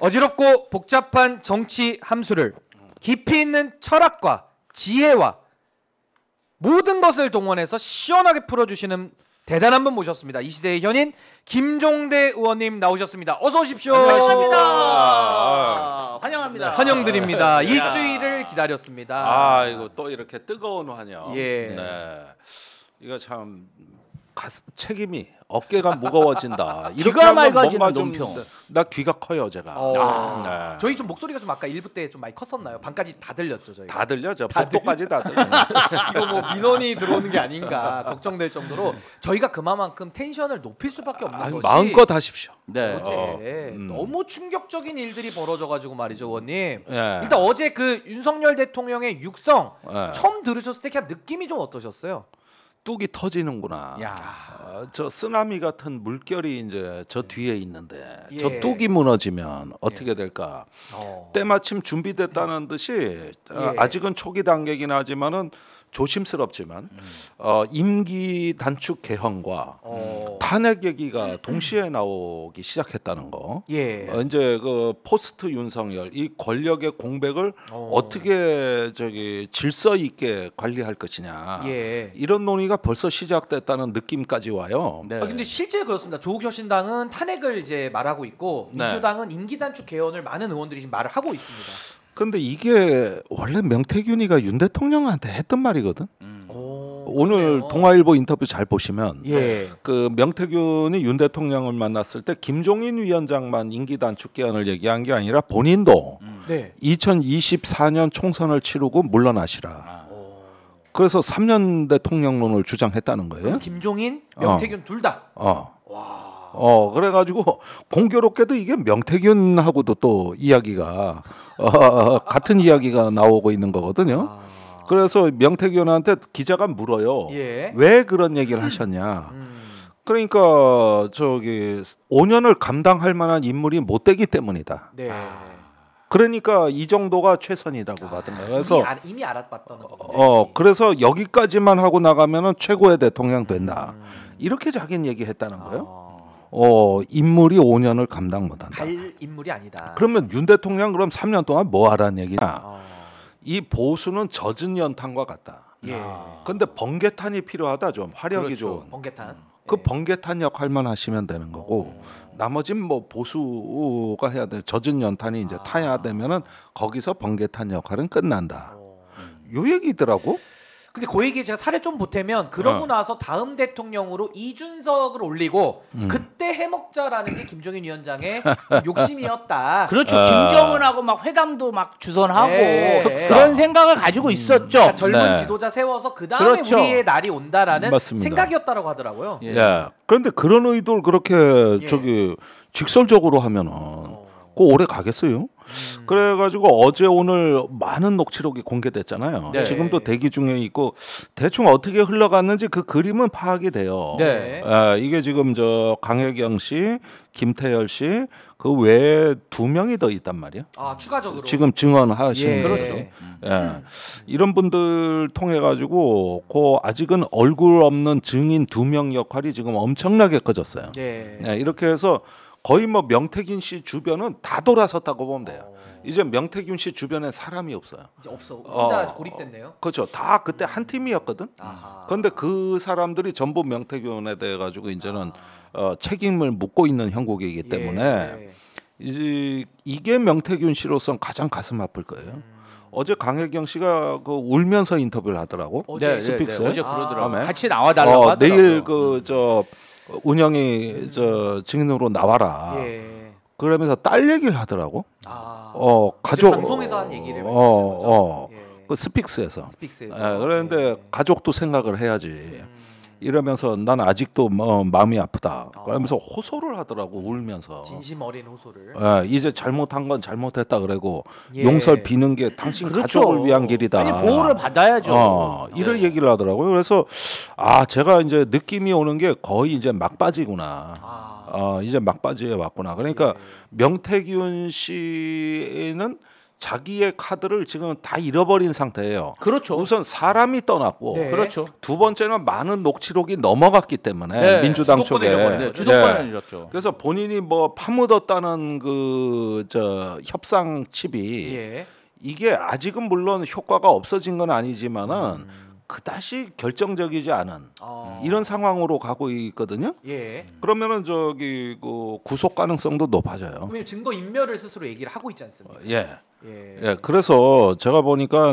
어지럽고 복잡한 정치 함수를 깊이 있는 철학과 지혜와 모든 것을 동원해서 시원하게 풀어주시는 대단한 분 모셨습니다. 이 시대의 현인 김종대 의원님 나오셨습니다. 어서 오십시오. 안녕하십니까. 환영합니다. 환영드립니다. 일주일을 기다렸습니다. 아, 이거 또 이렇게 뜨거운 환영. 예. 네. 이거 참 책임이 어깨가 무거워진다. 귀가 맑아지는 논평. 나 귀가 커요 제가. 네. 저희 좀 목소리가 좀 아까 1부 때 좀 많이 컸었나요? 반까지 다 들렸죠 저희. 다 들려죠. 복도까지 다 들려. 이거 뭐 민원이 들어오는 게 아닌가 걱정될 정도로 저희가 그만큼 텐션을 높일 수밖에 없는 것이. 마음껏 하십시오. 네. 어제 너무 충격적인 일들이 벌어져가지고 말이죠 의원님. 네. 일단 어제 그 윤석열 대통령의 육성 처음 들으셨을 때 그냥 느낌이 좀 어떠셨어요? 뚝이 터지는구나. 저 쓰나미 같은 물결이 이제 저 뒤에 있는데 저 뚝이 무너지면 어떻게 될까? 때마침 준비됐다는 듯이 아직은 초기 단계긴 하지만은 조심스럽지만 임기 단축 개헌과 탄핵 얘기가 동시에 나오기 시작했다는 거. 이제 그 포스트 윤석열 이 권력의 공백을 어떻게 저기 질서 있게 관리할 것이냐. 이런 논의가 벌써 시작됐다는 느낌까지 와요. 네. 아, 근데 실제 그렇습니다. 조국 혁신당은 탄핵을 이제 말하고 있고 민주당은 임기 단축 개헌을 많은 의원들이 지금 말을 하고 있습니다. 근데 이게 원래 명태균이가 윤 대통령한테 했던 말이거든. 오늘 동아일보 인터뷰 잘 보시면 그 명태균이 윤 대통령을 만났을 때 김종인 위원장만 임기 단축 개헌을 얘기한 게 아니라 본인도 2024년 총선을 치르고 물러나시라. 그래서 3년 대통령론을 주장했다는 거예요. 김종인, 명태균 둘 다. 그래가지고 공교롭게도 이게 명태균하고도 또 이야기가 같은 이야기가 나오고 있는 거거든요. 그래서 명태균한테 기자가 물어요. 왜 그런 얘기를 하셨냐. 그러니까 저기 5년을 감당할 만한 인물이 못 되기 때문이다. 그러니까 이 정도가 최선이라고 받은 거예요. 그래서 이미 알아봤던 거예요. 그래서 여기까지만 하고 나가면은 최고의 대통령 된다. 이렇게 자기는 얘기했다는 거예요. 인물이 5년을 감당 못한다. 갈 인물이 아니다. 그러면 윤 대통령 그럼 3년 동안 뭐 하라는 얘기냐. 이 보수는 젖은 연탄과 같다. 근데 번개탄이 필요하다. 좀 화력이 좋은 번개탄. 그 번개탄 역할만 하시면 되는 거고 나머지는 뭐 보수가 해야 돼. 젖은 연탄이 이제 타야 되면은 거기서 번개탄 역할은 끝난다. 요 얘기더라고. 근데 그 얘기에 제가 살을 좀 보태면 그러고 나서 다음 대통령으로 이준석을 올리고 그때 해먹자라는 게 김종인 위원장의 욕심이었다. 그렇죠. 김정은하고 막 회담도 막 주선하고 그런 생각을 가지고 있었죠. 그러니까 젊은 지도자 세워서 그 다음에 우리의 날이 온다라는 생각이었다라고 하더라고요. 그런데 그런 의도를 그렇게 저기 직설적으로 하면은 꼭 오래 가겠어요? 그래가지고 어제 오늘 많은 녹취록이 공개됐잖아요. 지금도 대기 중에 있고 대충 어떻게 흘러갔는지 그 그림은 파악이 돼요. 이게 지금 저 강혜경 씨, 김태열 씨 그 외에 2명이 더 있단 말이에요. 추가적으로 지금 증언하신 이런 분들 통해 가지고 그 아직은 얼굴 없는 증인 2명 역할이 지금 엄청나게 커졌어요. 이렇게 해서 거의 뭐 명태균 씨 주변은 다 돌아섰다고 보면 돼요. 이제 명태균 씨 주변에 사람이 없어요. 이제 없어. 혼자 고립됐네요. 그렇죠. 다 그때 한 팀이었거든. 그런데 그 사람들이 전부 명태균에 대해 가지고 이제는 책임을 묻고 있는 형국이기 때문에 이제 이게 명태균 씨로선 가장 가슴 아플 거예요. 어제 강혜경 씨가 그 울면서 인터뷰를 하더라고. 스픽스. 어제 그러더라고. 같이 나와달라고 하더라고. 내일 그 저 운영이 저 증인으로 나와라. 그러면서 딸 얘기를 하더라고. 가족 방송에서 한 얘기를 그 스픽스에서. 그런데 가족도 생각을 해야지. 이러면서 난 아직도 뭐 마음이 아프다. 그러면서 호소를 하더라고 울면서. 진심 어린 호소를. 이제 잘못한 건 잘못했다 그러고 용서를 비는 게 당신 가족을 위한 길이다. 아니 보호를 받아야죠. 이런 얘기를 하더라고요. 그래서 제가 이제 느낌이 오는 게 거의 이제 막바지구나. 이제 막바지에 왔구나. 그러니까 명태균 씨는 자기의 카드를 지금 다 잃어버린 상태예요. 그렇죠. 우선 사람이 떠났고, 네. 그렇죠. 두 번째는 많은 녹취록이 넘어갔기 때문에 네. 민주당 쪽에 주도권을 잃었죠. 네. 그래서 본인이 뭐 파묻었다는 그 저 협상 칩이 예. 이게 아직은 물론 효과가 없어진 건 아니지만은 그다시 결정적이지 않은 이런 상황으로 가고 있거든요. 예. 그러면은 저기 그 구속 가능성도 높아져요. 왜냐면 증거 인멸을 스스로 얘기를 하고 있지 않습니까? 예. 예. 예, 그래서 제가 보니까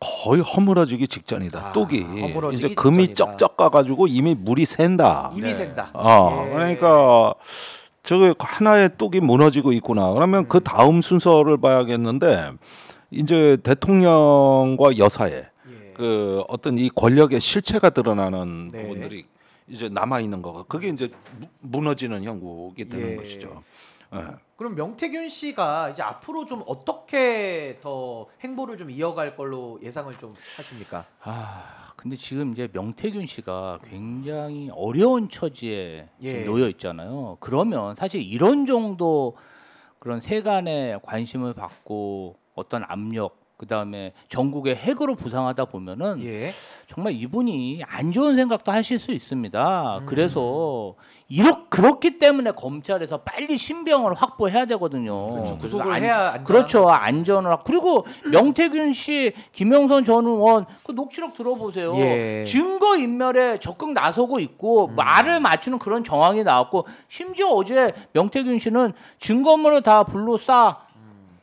거의 허물어지기 직전이다. 뚝이 이제 금이 직전이다. 쩍쩍 가가지고 이미 물이 샌다. 이미 네. 샌다. 예. 그러니까 저게 하나의 뚝이 무너지고 있구나. 그러면 그 다음 순서를 봐야겠는데 이제 대통령과 여사의 예. 그 어떤 이 권력의 실체가 드러나는 네. 부분들이 이제 남아 있는 거고 그게 이제 무너지는 형국이 되는 예. 것이죠. 네. 그럼 명태균 씨가 이제 앞으로 좀 어떻게 더 행보를 좀 이어갈 걸로 예상을 좀 하십니까? 아, 근데 지금 이제 명태균 씨가 굉장히 어려운 처지에 예. 지금 놓여 있잖아요. 그러면 사실 이런 정도 그런 세간의 관심을 받고 어떤 압력 그다음에 전국의 핵으로 부상하다 보면은 예. 정말 이분이 안 좋은 생각도 하실 수 있습니다. 그래서 그렇기 때문에 검찰에서 빨리 신병을 확보해야 되거든요. 그렇죠. 구속을 해야 안전. 그렇죠. 안전을. 그리고 명태균 씨, 김영선 전 의원 그 녹취록 들어보세요. 예. 증거 인멸에 적극 나서고 있고 말을 맞추는 그런 정황이 나왔고 심지어 어제 명태균 씨는 증거물을 다 불로 싹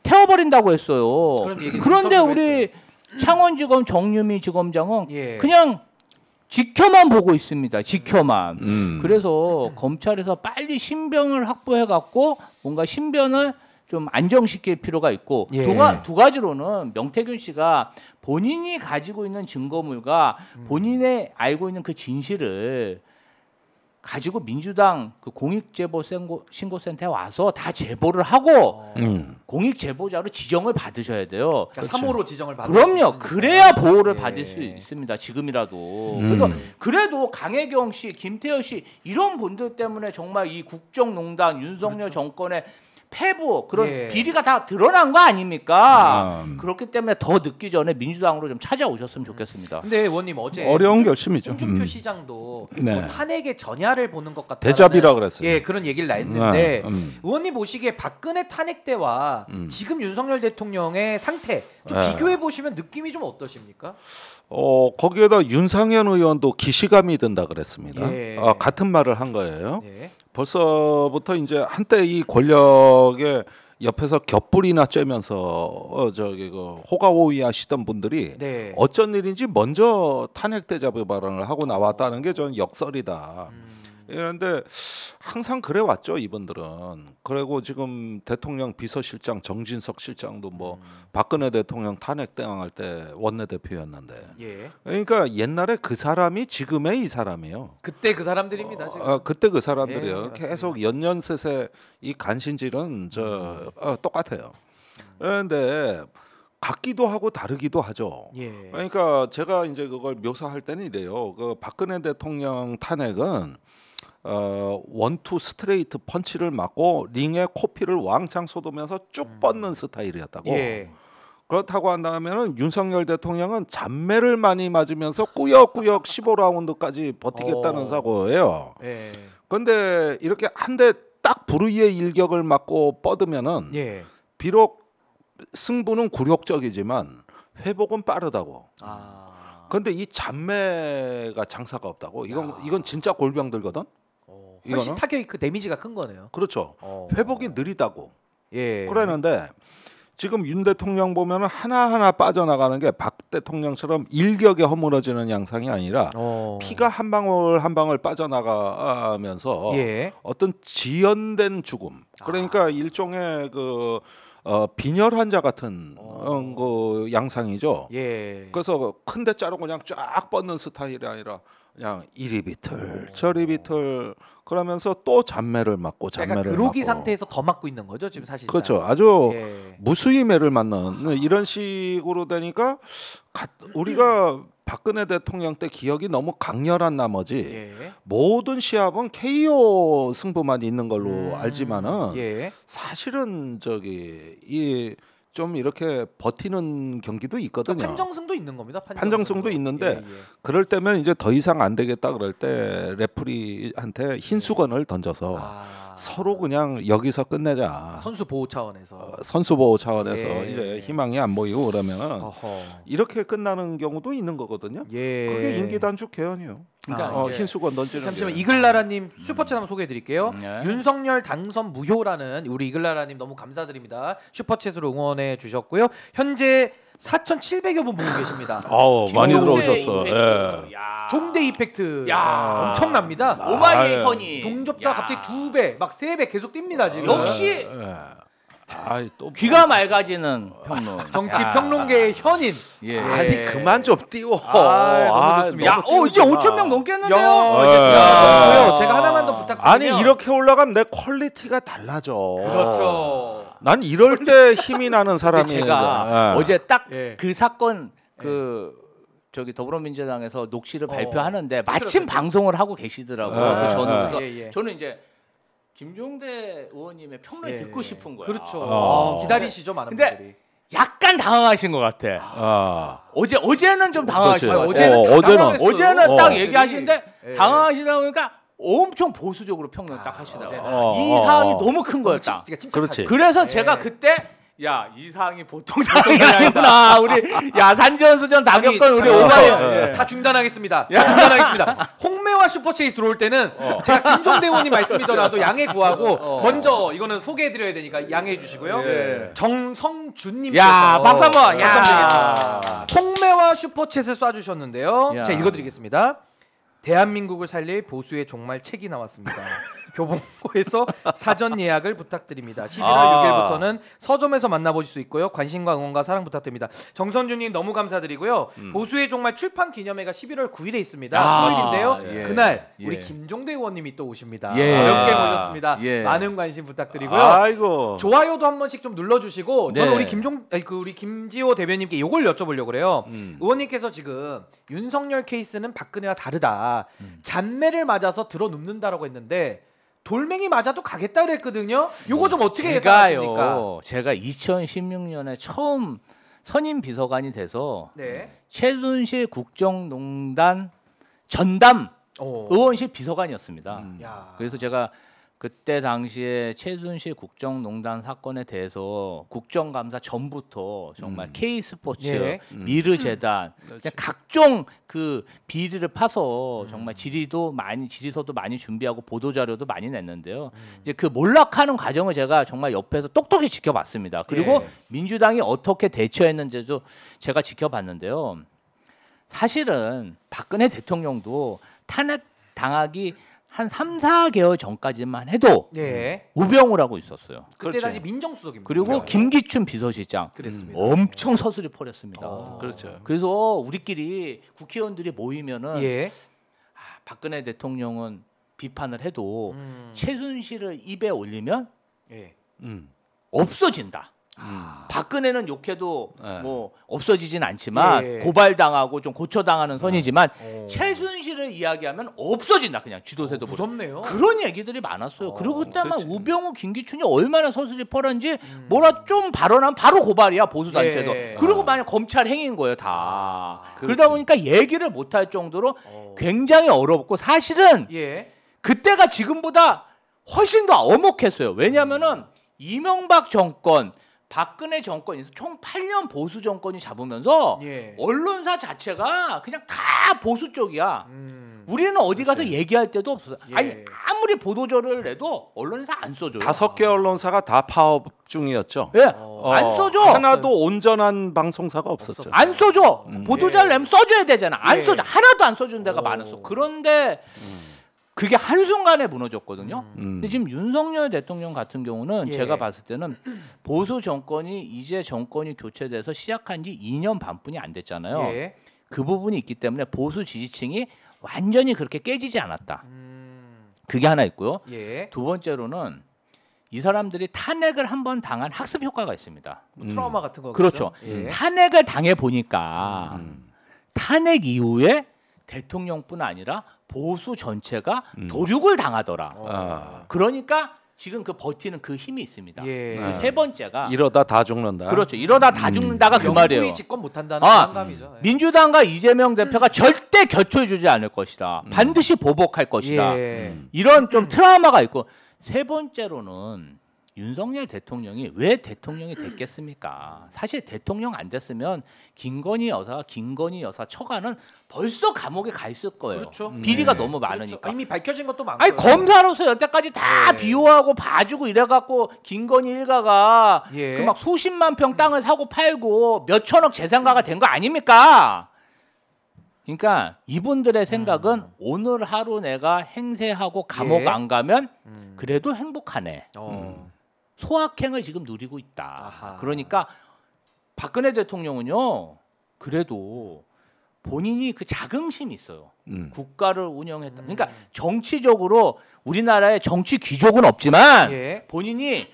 태워버린다고 했어요. 그런데 우리 창원지검 정유미 지검장은 예. 그냥 지켜만 보고 있습니다. 지켜만. 그래서 검찰에서 빨리 신병을 확보해갖고 뭔가 신변을 좀 안정시킬 필요가 있고 예. 두 가지로는 명태균 씨가 본인이 가지고 있는 증거물과 본인의 알고 있는 그 진실을 가지고 민주당 그 공익제보신고센터에 와서 다 제보를 하고 공익제보자로 지정을 받으셔야 돼요. 그러니까 3호로 지정을 받으셔야 돼요. 그럼요. 그래야 보호를 예. 받을 수 있습니다. 지금이라도. 그래서 그래도 강혜경 씨, 김태효 씨 이런 분들 때문에 정말 이 국정농단, 윤석열 그렇죠. 정권의 패부 그런 예. 비리가 다 드러난 거 아닙니까? 그렇기 때문에 더 늦기 전에 민주당으로 좀 찾아오셨으면 좋겠습니다. 근데 의원님 어제 어려운 결심이죠. 홍준표 시장도 네. 뭐 탄핵의 전야를 보는 것 같다는 대잡이라 그랬어요. 예, 그런 얘기를 했는데 의원님 보시기에 박근혜 탄핵 때와 지금 윤석열 대통령의 상태 좀 네. 비교해 보시면 느낌이 좀 어떠십니까? 거기에다 윤상현 의원도 기시감이 든다 그랬습니다. 예. 아, 같은 말을 한 거예요. 예. 벌써부터 이제 한때 이 권력에 옆에서 곁불이나 쬐면서 저기 그 호가호위하시던 분들이 네. 어쩐 일인지 먼저 탄핵 대자뷰 발언을 하고 나왔다는 게 저는 역설이다. 그런데 항상 그래 왔죠 이분들은. 그리고 지금 대통령 비서실장 정진석 실장도 뭐 박근혜 대통령 탄핵 당할 때 원내대표였는데. 예. 그러니까 옛날에 그 사람이 지금의 이 사람이에요. 그때 그 사람들입니다. 지금. 그때 그 사람들이요. 예, 계속 연년세세 이 간신질은 저 똑같아요. 그런데. 같기도 하고 다르기도 하죠. 예. 그러니까 제가 이제 그걸 묘사할 때는 이래요. 그 박근혜 대통령 탄핵은 원투 스트레이트 펀치를 맞고 링에 코피를 왕창 쏟으면서 쭉 뻗는 스타일이었다고. 예. 그렇다고 한다면은 윤석열 대통령은 잔매를 많이 맞으면서 꾸역꾸역 15라운드까지 버티겠다는 사고예요. 예. 그런데 이렇게 한 대 딱 불의의 일격을 맞고 뻗으면은 예. 비록 승부는 굴욕적이지만 회복은 빠르다고. 그런데 이 잔매가 장사가 없다고. 이건 진짜 골병 들거든. 훨씬 타격이 그 데미지가 큰 거네요. 그렇죠. 회복이 느리다고. 예. 그러는데 지금 윤 대통령 보면 하나하나 빠져나가는 게 박 대통령처럼 일격에 허물어지는 양상이 아니라 피가 한 방울 한 방울 빠져나가면서 예. 어떤 지연된 죽음. 그러니까 일종의 그 빈혈 환자 같은 그 양상이죠. 예. 그래서 큰 데 자르고 그냥 쫙 뻗는 스타일이 아니라 그냥 이리 비틀 저리 비틀 그러면서 또 잔매를 맞고 잔매를 그러니까 그로기 상태에서 더 맞고 있는 거죠 지금 사실상. 그렇죠. 아주 예. 무수히 매를 맞는 이런 식으로 되니까 우리가 박근혜 대통령 때 기억이 너무 강렬한 나머지 예. 모든 시합은 KO 승부만 있는 걸로 알지만은 예. 사실은 저기 이 좀 이렇게 버티는 경기도 있거든요. 판정승도 있는 겁니다. 판정승도 있는데 예, 예. 그럴 때면 이제 더 이상 안 되겠다 그럴 때 레프리한테 흰 수건을 던져서 서로 그냥 여기서 끝내자. 선수 보호 차원에서. 예, 이제 예. 희망이 안 보이고 그러면은 이렇게 끝나는 경우도 있는 거거든요. 예. 그게 인기단축 개헌이요. 그러니까 흰 수건 던지는. 잠시만 이글나라님 슈퍼챗 한번 소개해드릴게요. 윤석열 당선 무효라는 우리 이글나라님 너무 감사드립니다. 슈퍼챗으로 응원해 주셨고요. 현재 4,700여 분 보고 계십니다. 아우 많이 들어오셨어. 예. 종대 이펙트 야. 엄청납니다. 오마이의 허니 동접자 야. 갑자기 2배, 막 3배 계속 뜁니다 지금. 역시 아이, 또 귀가 맑아지는 평론. 정치 평론계의 현인. 예. 아니 그만 좀 띄워. 야, 이제 5,000명 넘겠는데요. 야, 제가 하나만 더 부탁드려요. 아니 이렇게 올라가면 내 퀄리티가 달라져. 그렇죠. 난 이럴 때 힘이 나는 사람이에요. 제가 예. 어제 딱 그 사건 저기 더불어민주당에서 녹취를 발표하는데 마침 방송을 하고 계시더라고요. 저는 그래서 저는 이제. 김종대 의원님의 평론 듣고 싶은 거예요. 그렇죠. 기다리시죠 많은 근데 분들이. 약간 당황하신 것 같아. 어제는 좀 당황하신 것 같아. 어제는 딱 얘기하시는데 당황하시다 보니까 엄청 보수적으로 평론 딱 하시더라고요. 이 사항이 너무 큰 거예요. 그렇지. 그래서 제가 그때. 야, 이 상황이 보통 상황이 아니구나. 우리 야 산전수전 당했던 우리 오사연 다 중단하겠습니다. 홍매화 슈퍼챗이 들어올 때는 제가 김종대 의원님 말씀이더라도 양해 구하고 먼저 이거는 소개해드려야 되니까 양해해 주시고요. 정성준님 야 박수 한번 야 홍매화 슈퍼챗을 쏴주셨는데요. 제가 읽어드리겠습니다. 대한민국을 살릴 보수의 종말 책이 나왔습니다. 교보에서 사전 예약을 부탁드립니다. 11월 6일부터는 서점에서 만나보실 수 있고요. 관심과 응원과 사랑 부탁드립니다. 정선준님 너무 감사드리고요. 보수의 종말 출판 기념회가 11월 9일에 있습니다. 수요일인데요. 그날 우리 김종대 의원님이 또 오십니다. 어렵게 모셨습니다. 많은 관심 부탁드리고요. 아이고. 좋아요도 한 번씩 좀 눌러주시고 저는 우리 김지호 대변인께 이걸 여쭤보려고 그래요. 의원님께서 지금 윤석열 케이스는 박근혜와 다르다. 잔매를 맞아서 들어눕는다라고 했는데 돌멩이 맞아도 가겠다 그랬거든요. 요거 좀 어떻게 예상하십니까? 제가 2016년에 처음 선임 비서관이 돼서 최순실 국정농단 전담 의원실 비서관이었습니다. 그래서 제가 그때 당시에 최순실 국정농단 사건에 대해서 국정감사 전부터 정말 K스포츠, 미르재단 각종 그 비리를 파서 정말 질의서도 많이 준비하고 보도자료도 많이 냈는데요. 이제 그 몰락하는 과정을 제가 정말 옆에서 똑똑히 지켜봤습니다. 그리고 민주당이 어떻게 대처했는지도 제가 지켜봤는데요. 사실은 박근혜 대통령도 탄핵당하기 한 3-4개월 전까지만 해도 우병우라고 있었어요. 그때 당시 민정수석입니다. 그리고 김기춘 비서실장 그랬습니다. 엄청 서술이 퍼렸습니다. 그렇죠. 그래서 우리끼리 국회의원들이 모이면은 박근혜 대통령은 비판을 해도 최순실을 입에 올리면 없어진다. 박근혜는 욕해도 뭐 없어지진 않지만 고발당하고 좀 고쳐당하는 선이지만 최순실을 이야기하면 없어진다. 그냥 지도세도 무섭네요. 그런 얘기들이 많았어요. 그리고 그때만 우병우, 김기춘이 얼마나 서술이 펄한지 뭐라 좀 발언하면 바로 고발이야 보수단체도. 그리고 만약 검찰 행인 거예요 다. 그러다 보니까 얘기를 못할 정도로 굉장히 어렵고 사실은 그때가 지금보다 훨씬 더 엄혹했어요. 왜냐하면은 이명박 정권 박근혜 정권에서 총 8년 보수 정권이 잡으면서 언론사 자체가 그냥 다 보수 쪽이야. 우리는 어디 가서 얘기할 데도 없어요. 아니 아무리 보도자료를 내도 언론사 안 써줘요. 5개 언론사가 다 파업 중이었죠. 안 써줘. 하나도 온전한 방송사가 없었죠. 안 써줘. 보도자를 내면 써줘야 되잖아. 안 써줘. 하나도 안 써준 데가 많았어. 그런데 그게 한순간에 무너졌거든요. 근데 지금 윤석열 대통령 같은 경우는 제가 봤을 때는 보수 정권이 이제 정권이 교체돼서 시작한 지 2년 반뿐이 안 됐잖아요. 그 부분이 있기 때문에 보수 지지층이 완전히 그렇게 깨지지 않았다. 그게 하나 있고요. 두 번째로는 이 사람들이 탄핵을 한번 당한 학습 효과가 있습니다. 뭐 트라우마 같은 거죠. 그렇죠. 탄핵을 당해보니까 탄핵 이후에 대통령뿐 아니라 보수 전체가 도륙을 당하더라. 그러니까 지금 그 버티는 그 힘이 있습니다. 예. 그 세 번째가 이러다 다 죽는다. 그렇죠. 이러다 다 죽는다가 그 말이에요. 영구히 집권 못한다는 장담이죠. 예. 민주당과 이재명 대표가 절대 곁을 주지 않을 것이다. 반드시 보복할 것이다. 예. 이런 좀 트라우마가 있고, 세 번째로는 윤석열 대통령이 왜 대통령이 됐겠습니까? 사실 대통령 안 됐으면 김건희 여사 처가는 벌써 감옥에 가 있을 거예요. 그렇죠. 비리가 너무 많으니까. 그렇죠. 이미 밝혀진 것도 많고. 아니 검사로서 여태까지 다 비호하고 봐주고 이래갖고 김건희 일가가 그 막 수십만 평 땅을 사고 팔고 몇 천억 재산가가 된 거 아닙니까? 그러니까 이분들의 생각은 오늘 하루 내가 행세하고 감옥 안 가면 그래도 행복하네. 소확행을 지금 누리고 있다. 아하. 그러니까 박근혜 대통령은요, 그래도 본인이 그 자긍심이 있어요. 국가를 운영했다. 그러니까 정치적으로 우리나라에 정치 귀족은 없지만 본인이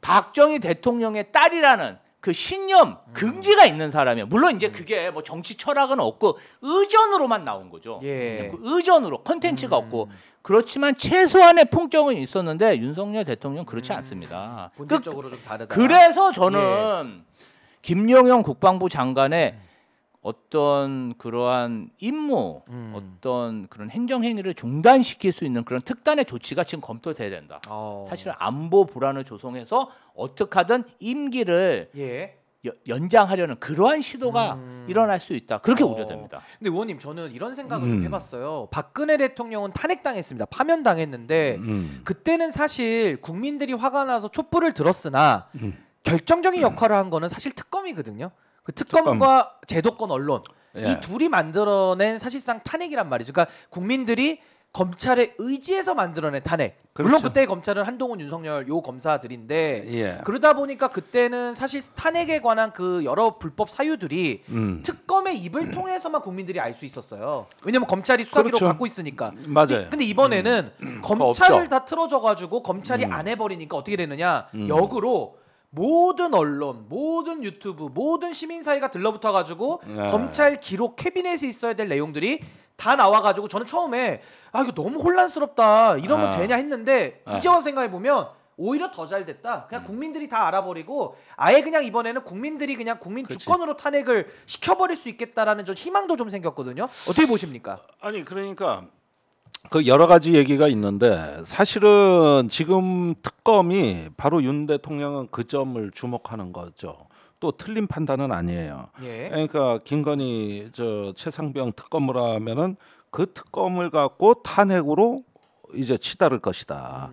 박정희 대통령의 딸이라는 그 신념, 긍지가 있는 사람이에요. 물론 이제 그게 뭐 정치 철학은 없고 의전으로만 나온 거죠. 그 의전으로 컨텐츠가 없고. 그렇지만 최소한의 풍경은 있었는데 윤석열 대통령은 그렇지 않습니다. 본질적으로 좀 다르다. 그래서 저는 김영현 국방부 장관의 어떤 그러한 임무, 어떤 그런 행정행위를 중단시킬 수 있는 그런 특단의 조치가 지금 검토돼야 된다. 사실은 안보 불안을 조성해서 어떻게 하든 임기를 연장하려는 그러한 시도가 일어날 수 있다. 그렇게 우려됩니다. 근데 의원님, 저는 이런 생각을 좀 해봤어요. 박근혜 대통령은 탄핵당했습니다. 파면당했는데 그때는 사실 국민들이 화가 나서 촛불을 들었으나 결정적인 역할을 한 거는 사실 특검이거든요. 그 특검과 제도권 언론 이 둘이 만들어낸 사실상 탄핵이란 말이죠. 그러니까 국민들이 검찰의 의지에서 만들어낸 탄핵. 그렇죠. 물론 그때 검찰은 한동훈, 윤석열 요 검사들인데 그러다 보니까 그때는 사실 탄핵에 관한 그 여러 불법 사유들이 특검의 입을 통해서만 국민들이 알 수 있었어요. 왜냐면 검찰이 수사기록 갖고 있으니까. 맞아요. 근데 이번에는 검찰을 다 틀어져가지고 검찰이 안 해버리니까 어떻게 되느냐, 역으로 모든 언론, 모든 유튜브, 모든 시민사회가 들러붙어가지고 검찰 기록 캐비넷에 있어야 될 내용들이 다 나와가지고 저는 처음에 아 이거 너무 혼란스럽다, 이러면 되냐 했는데 이제 와서 생각해보면 오히려 더 잘 됐다. 그냥 국민들이 다 알아버리고 아예 그냥 이번에는 국민들이 그냥 국민 주권으로 탄핵을 시켜버릴 수 있겠다라는 좀 희망도 좀 생겼거든요. 어떻게 보십니까? 아니 그러니까 그 여러 가지 얘기가 있는데 사실은 지금 특검이 바로 윤 대통령은 그 점을 주목하는 거죠. 또 틀린 판단은 아니에요. 그러니까 김건희 저 최상병 특검으로 하면은 그 특검을 갖고 탄핵으로 이제 치달을 것이다.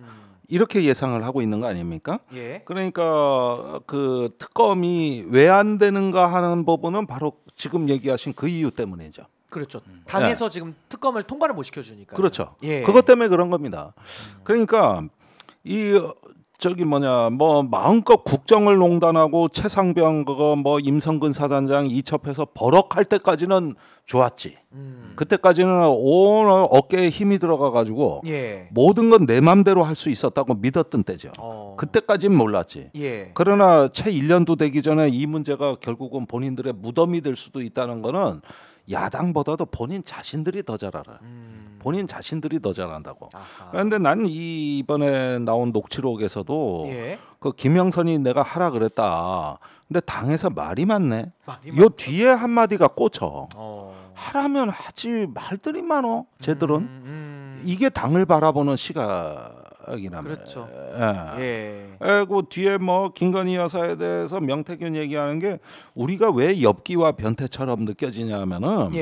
이렇게 예상을 하고 있는 거 아닙니까? 그러니까 그 특검이 왜 안 되는가 하는 부분은 바로 지금 얘기하신 그 이유 때문이죠. 그렇죠. 당에서 지금 특검을 통과를 못 시켜주니까. 그렇죠. 그것 때문에 그런 겁니다. 그러니까 이 저기 뭐냐 뭐 마음껏 국정을 농단하고 최상병 그거 뭐 임성근 사단장 이첩해서 버럭할 때까지는 좋았지. 그때까지는 온 어깨에 힘이 들어가가지고 모든 건 내 맘대로 할 수 있었다고 믿었던 때죠. 그때까진 몰랐지. 그러나 채 1년도 되기 전에 이 문제가 결국은 본인들의 무덤이 될 수도 있다는 거는 야당보다도 본인 자신들이 더 잘 알아요. 본인 자신들이 더 잘한다고. 그런데 난 이번에 나온 녹취록에서도 그 김영선이 내가 하라 그랬다. 근데 당에서 말이 많네. 요 뒤에 한마디가 꽂혀. 하라면 하지 말들이 많어. 쟤들은. 이게 당을 바라보는 시각이라며. 그렇죠. 그리고 뒤에 뭐 김건희 여사에 대해서 명태균 얘기하는 게 우리가 왜 엽기와 변태처럼 느껴지냐면은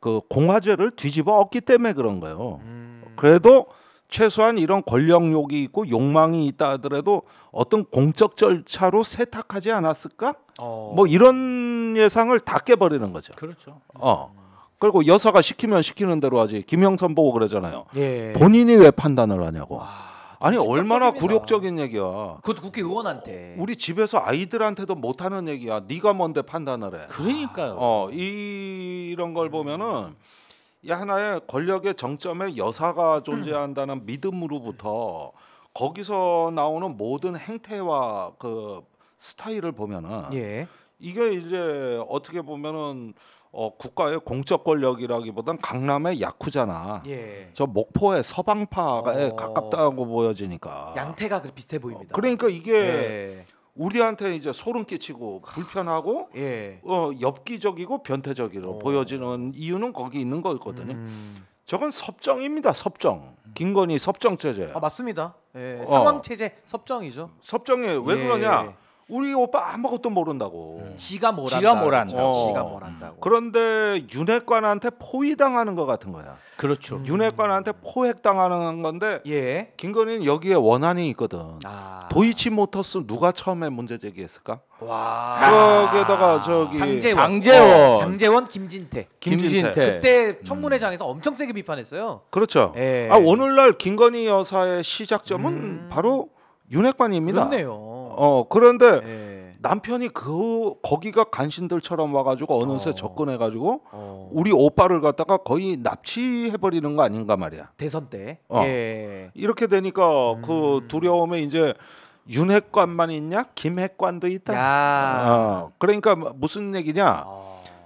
그 공화제를 뒤집어 엎기 때문에 그런 거예요. 그래도 최소한 이런 권력욕이 있고 욕망이 있다 하더라도 어떤 공적 절차로 세탁하지 않았을까? 뭐 이런 예상을 다 깨버리는 거죠. 그렇죠. 그리고 여사가 시키면 시키는 대로 하지. 김영선 보고 그러잖아요. 본인이 왜 판단을 하냐고. 아니 얼마나 굴욕적인 얘기야. 그것도 국회의원한테. 우리 집에서 아이들한테도 못하는 얘기야. 네가 뭔데 판단을 해. 그러니까요. 이런 걸 보면은 하나의 권력의 정점에 여사가 존재한다는 믿음으로부터 거기서 나오는 모든 행태와 그 스타일을 보면은 이게 이제 어떻게 보면은 국가의 공적 권력이라기보단 강남의 야쿠자나 예. 저 목포의 서방파에 가깝다고 보여지니까 양태가 비슷해 보입니다. 그러니까 이게 예. 우리한테 이제 소름 끼치고 불편하고 예. 엽기적이고 변태적으로 보여지는 이유는 거기 있는 거거든요. 저건 섭정입니다. 섭정. 김건희 섭정 체제. 아 맞습니다. 예. 상황 체제 섭정이죠. 섭정이 왜 예. 그러냐? 우리 오빠 아무것도 모른다고. 지가 뭘 안다고. 그런데 윤핵관한테 포위당하는 것 같은 거야. 그렇죠. 윤핵관한테 포획당하는 건데 예. 김건희는 여기에 원한이 있거든. 아. 도이치모터스 누가 처음에 문제 제기했을까? 와. 거기에다가 저기 장제원, 김진태. 그때 청문회장에서 엄청 세게 비판했어요. 그렇죠. 예. 아 오늘날 김건희 여사의 시작점은 바로 윤핵관입니다. 그렇네요. 그런데 예. 남편이 거기가 간신들처럼 와가지고 어느새 접근해가지고 우리 오빠를 갖다가 거의 납치해버리는 거 아닌가 말이야. 대선 때. 예. 이렇게 되니까 그 두려움에 이제 윤핵관만 있냐? 김핵관도 있다. 그러니까 무슨 얘기냐?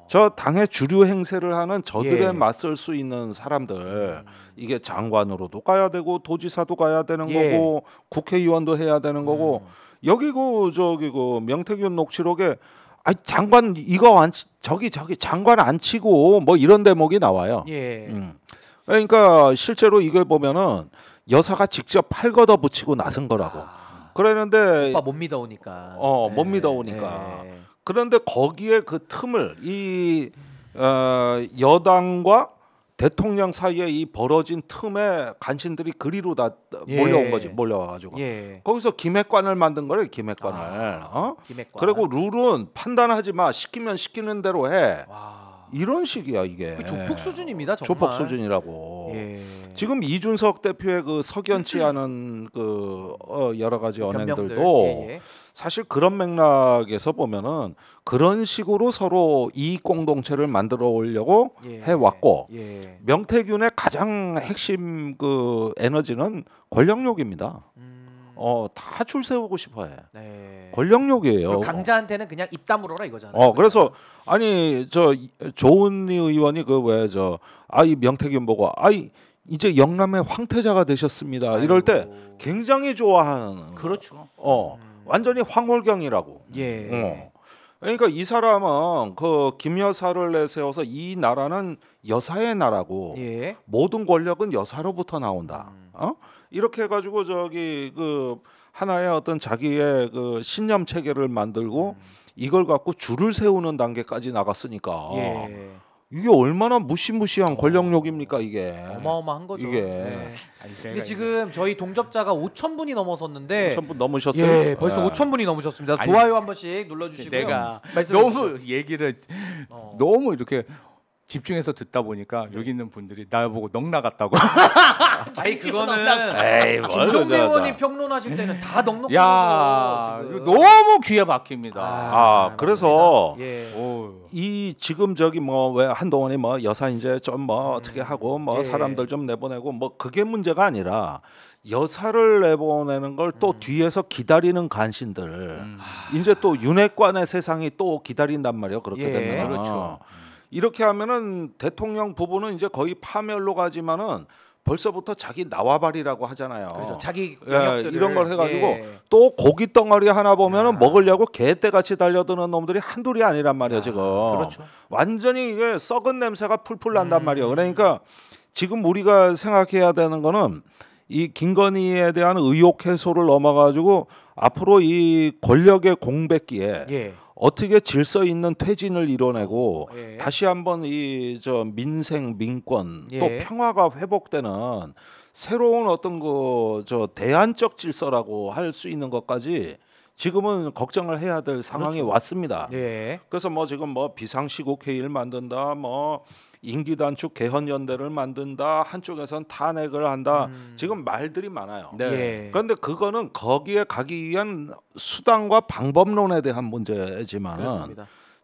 저 당의 주류 행세를 하는 저들에 예. 맞설 수 있는 사람들 이게 장관으로도 가야 되고 도지사도 가야 되는 예. 거고 국회의원도 해야 되는 거고 여기고 저기 그 명태균 녹취록에 아 장관 이거 안 저기 장관 안 치고 뭐 이런 대목이 나와요. 예. 그러니까 실제로 이걸 보면은 여사가 직접 팔 걷어 붙이고 나선 거라고. 그러는데 오빠 못 믿어오니까. 못 믿어오니까. 예. 그런데 거기에 그 틈을 이 여당과 대통령 사이에 이 벌어진 틈에 간신들이 그리로 다 몰려온 거지. 몰려와가지고 예. 거기서 김핵관을 만든 거래. 김핵관을. 김핵관. 그리고 룰은 판단하지 마. 시키면 시키는 대로 해. 와. 이런 식이야 이게. 조폭 수준입니다. 정말. 조폭 수준이라고. 예. 지금 이준석 대표의 그 석연치 않은 그 여러 가지 언행들도 예. 사실 그런 맥락에서 보면은 그런 식으로 서로 이익 공동체를 만들어 오려고 예, 해왔고 예. 명태균의 가장 핵심 그 에너지는 권력욕입니다. 다 줄 세우고 싶어해. 네. 권력욕이에요. 강자한테는 그냥 입 다물어라 이거잖아요. 그래서 아니 저 조은희 의원이 그 왜 저 이 명태균 보고 이제 영남의 황태자가 되셨습니다. 아이고. 이럴 때 굉장히 좋아하는. 그렇죠. 완전히 황홀경이라고. 예. 그러니까 이 사람은 그 김여사를 내세워서 이 나라는 여사의 나라고 예. 모든 권력은 여사로부터 나온다. 이렇게 해가지고 저기 그 하나의 어떤 자기의 그 신념 체계를 만들고 이걸 갖고 줄을 세우는 단계까지 나갔으니까 예. 이게 얼마나 무시무시한 권력욕입니까 이게. 어마어마한 거죠. 이게. 네. 근데 지금 저희 동접자가 5,000분이 넘어섰는데 5,000분 넘으셨어요? 예, 벌써 5,000분이 넘으셨습니다. 아니, 좋아요 한 번씩 눌러주시고요. 내가 너무 얘기를 너무 이렇게 집중해서 듣다 보니까 여기 있는 분들이 나보고 넋 나갔다고. 아니 그거는 김종대 의원이 평론하실 때는 다 넋놓고 너무 귀에 박힙니다. 그래서 예. 이 지금 저기 뭐 왜 한동훈이 뭐 여사 이제 좀 뭐 어떻게 하고 뭐 예. 사람들 좀 내보내고 뭐 그게 문제가 아니라 여사를 내보내는 걸 또 뒤에서 기다리는 간신들 이제 또 윤핵관의 세상이 또 기다린단 말이에요. 그렇게 예. 되면 그렇죠. 이렇게 하면은 대통령 부부는 이제 거의 파멸로 가지만은 벌써부터 자기 나와바리라고 하잖아요. 그렇죠. 자기 영역들을, 예, 이런 걸 해가지고 예. 또 고기 덩어리 하나 보면은 먹으려고 개떼같이 달려드는 놈들이 한둘이 아니란 말이야 지금. 그렇죠. 완전히 이게 썩은 냄새가 풀풀 난단 말이야. 그러니까 지금 우리가 생각해야 되는 거는 이 김건희에 대한 의혹 해소를 넘어가지고 앞으로 이 권력의 공백기에. 예. 어떻게 질서 있는 퇴진을 이뤄내고 예. 다시 한번 이 저 민생 민권 예. 또 평화가 회복되는 새로운 어떤 그 저 대안적 질서라고 할 수 있는 것까지 지금은 걱정을 해야 될 상황이 그렇죠. 왔습니다. 예. 그래서 뭐 지금 뭐 비상시국회의를 만든다, 뭐 임기단축 개헌연대를 만든다, 한쪽에선 탄핵을 한다. 지금 말들이 많아요. 네. 예. 그런데 그거는 거기에 가기 위한 수단과 방법론에 대한 문제지만은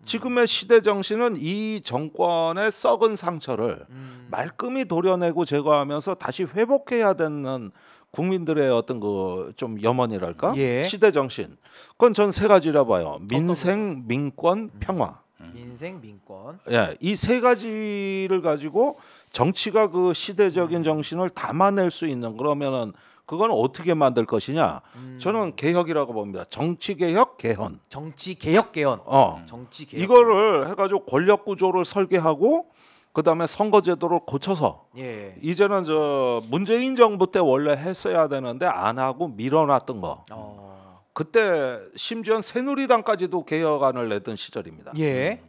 지금의 시대 정신은 이 정권의 썩은 상처를 말끔히 도려내고 제거하면서 다시 회복해야 되는 국민들의 어떤 그 좀 염원이랄까 예. 시대 정신. 그건 전 세 가지라 봐요. 민생, 민권, 평화. 민생, 민권. 예, 이 세 가지를 가지고 정치가 그 시대적인 정신을 담아낼 수 있는, 그러면은 그건 어떻게 만들 것이냐? 저는 개혁이라고 봅니다. 정치 개혁 개헌. 정치 개혁 개헌. 정치 개혁. 이거를 해가지고 권력 구조를 설계하고 그다음에 선거제도를 고쳐서 예. 이제는 저 문재인 정부 때 원래 했어야 되는데 안 하고 밀어놨던 거. 그때 심지어 새누리당까지도 개혁안을 냈던 시절입니다. 예.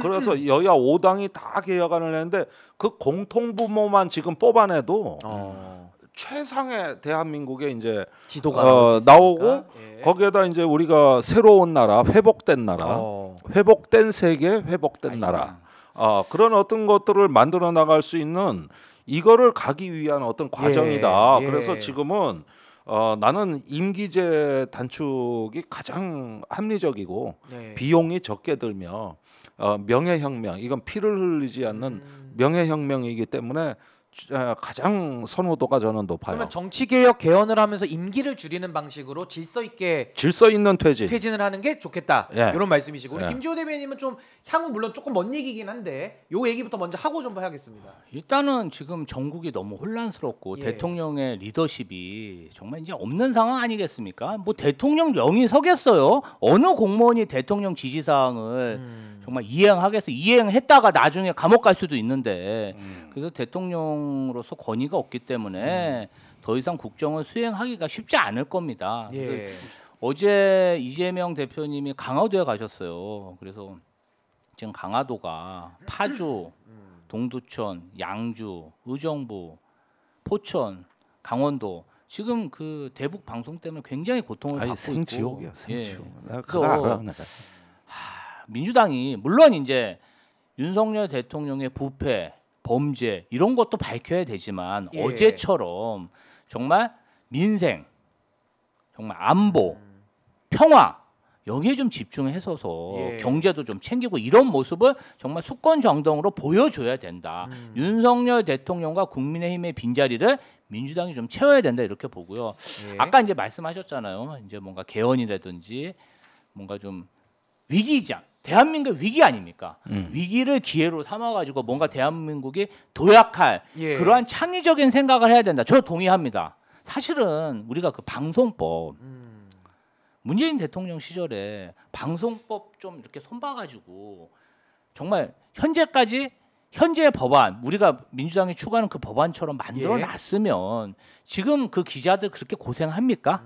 그래서 여야 5당이 다 개혁안을 냈는데 그 공통분모만 지금 뽑아내도 최상의 대한민국의 이제 지도가 나오고 예. 거기에다 이제 우리가 새로운 나라, 회복된 나라, 회복된 세계, 회복된 나라. 그런 어떤 것들을 만들어 나갈 수 있는 이거를 가기 위한 어떤 과정이다. 예. 그래서 지금은 나는 임기제 단축이 가장 합리적이고 네. 비용이 적게 들며 명예혁명, 이건 피를 흘리지 않는 명예혁명이기 때문에 가장 선호도가 저는 높아요. 그러면 정치개혁 개헌을 하면서 임기를 줄이는 방식으로 질서 있는 퇴진을 하는 게 좋겠다. 예. 이런 말씀이시고 예. 김지호 대변인님은 좀 향후 물론 조금 먼 얘기긴 한데 요 얘기부터 먼저 하고 좀 봐야겠습니다. 일단은 지금 전국이 너무 혼란스럽고 예. 대통령의 리더십이 정말 이제 없는 상황 아니겠습니까? 뭐 대통령령이 서겠어요? 어느 공무원이 대통령 지시사항을 정말 이행했다가 나중에 감옥 갈 수도 있는데 그래서 대통령으로서 권위가 없기 때문에 더 이상 국정을 수행하기가 쉽지 않을 겁니다. 예. 어제 이재명 대표님이 강화도에 가셨어요. 그래서 지금 강화도가 파주, 동두천, 양주, 의정부, 포천, 강원도 지금 그 대북 방송 때문에 굉장히 고통을 받고 생지옥이야, 있고 생지옥. 예. 그거 민주당이 물론 이제 윤석열 대통령의 부패, 범죄 이런 것도 밝혀야 되지만 예. 어제처럼 정말 민생, 정말 안보, 평화 여기에 좀 집중해서서 예. 경제도 좀 챙기고 이런 모습을 정말 수권정당으로 보여줘야 된다. 윤석열 대통령과 국민의힘의 빈자리를 민주당이 좀 채워야 된다 이렇게 보고요. 예. 아까 이제 말씀하셨잖아요. 이제 뭔가 개헌이라든지 뭔가 좀 위기이자 대한민국 위기 아닙니까? 위기를 기회로 삼아가지고 뭔가 대한민국이 도약할 예. 그러한 창의적인 생각을 해야 된다. 저 동의합니다. 사실은 우리가 그 방송법 문재인 대통령 시절에 방송법 좀 이렇게 손봐가지고 정말 현재의 법안 우리가 민주당이 추구하는 그 법안처럼 만들어놨으면 예. 지금 그 기자들 그렇게 고생합니까?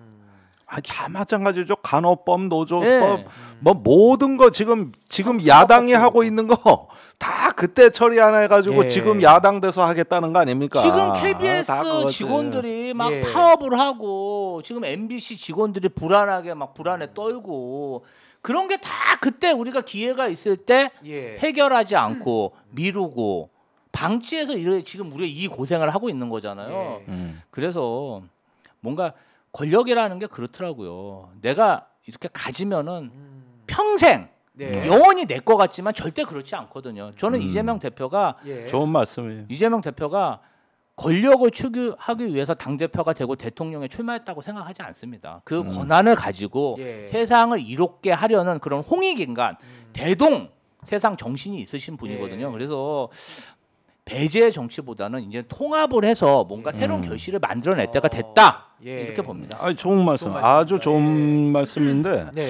다 마찬가지죠. 간호법, 노조법, 네. 뭐 모든 거 지금 야당이 하고 있는 거 다 그때 처리 안 해가지고 네. 지금 야당 돼서 하겠다는 거 아닙니까? 지금 KBS 직원들이 막 예. 파업을 하고 지금 MBC 직원들이 불안에 떨고 그런 게 다 그때 우리가 기회가 있을 때 예. 해결하지 않고 미루고 방치해서 지금 우리가 이 고생을 하고 있는 거잖아요. 예. 그래서 뭔가 권력이라는 게 그렇더라고요. 내가 이렇게 가지면은 평생 네. 영원히 내 거 같지만 절대 그렇지 않거든요. 저는 이재명 대표가 예. 좋은 말씀이에요. 이재명 대표가 권력을 추구하기 위해서 당대표가 되고 대통령에 출마했다고 생각하지 않습니다. 그 권한을 가지고 예. 세상을 이롭게 하려는 그런 홍익인간, 대동 세상 정신이 있으신 분이거든요. 예. 그래서 배제 정치보다는 이제 통합을 해서 뭔가 새로운 결실을 만들어낼 때가 됐다. 예. 이렇게 봅니다. 아니, 좋은 말씀. 아주 좋은 예. 말씀인데 네.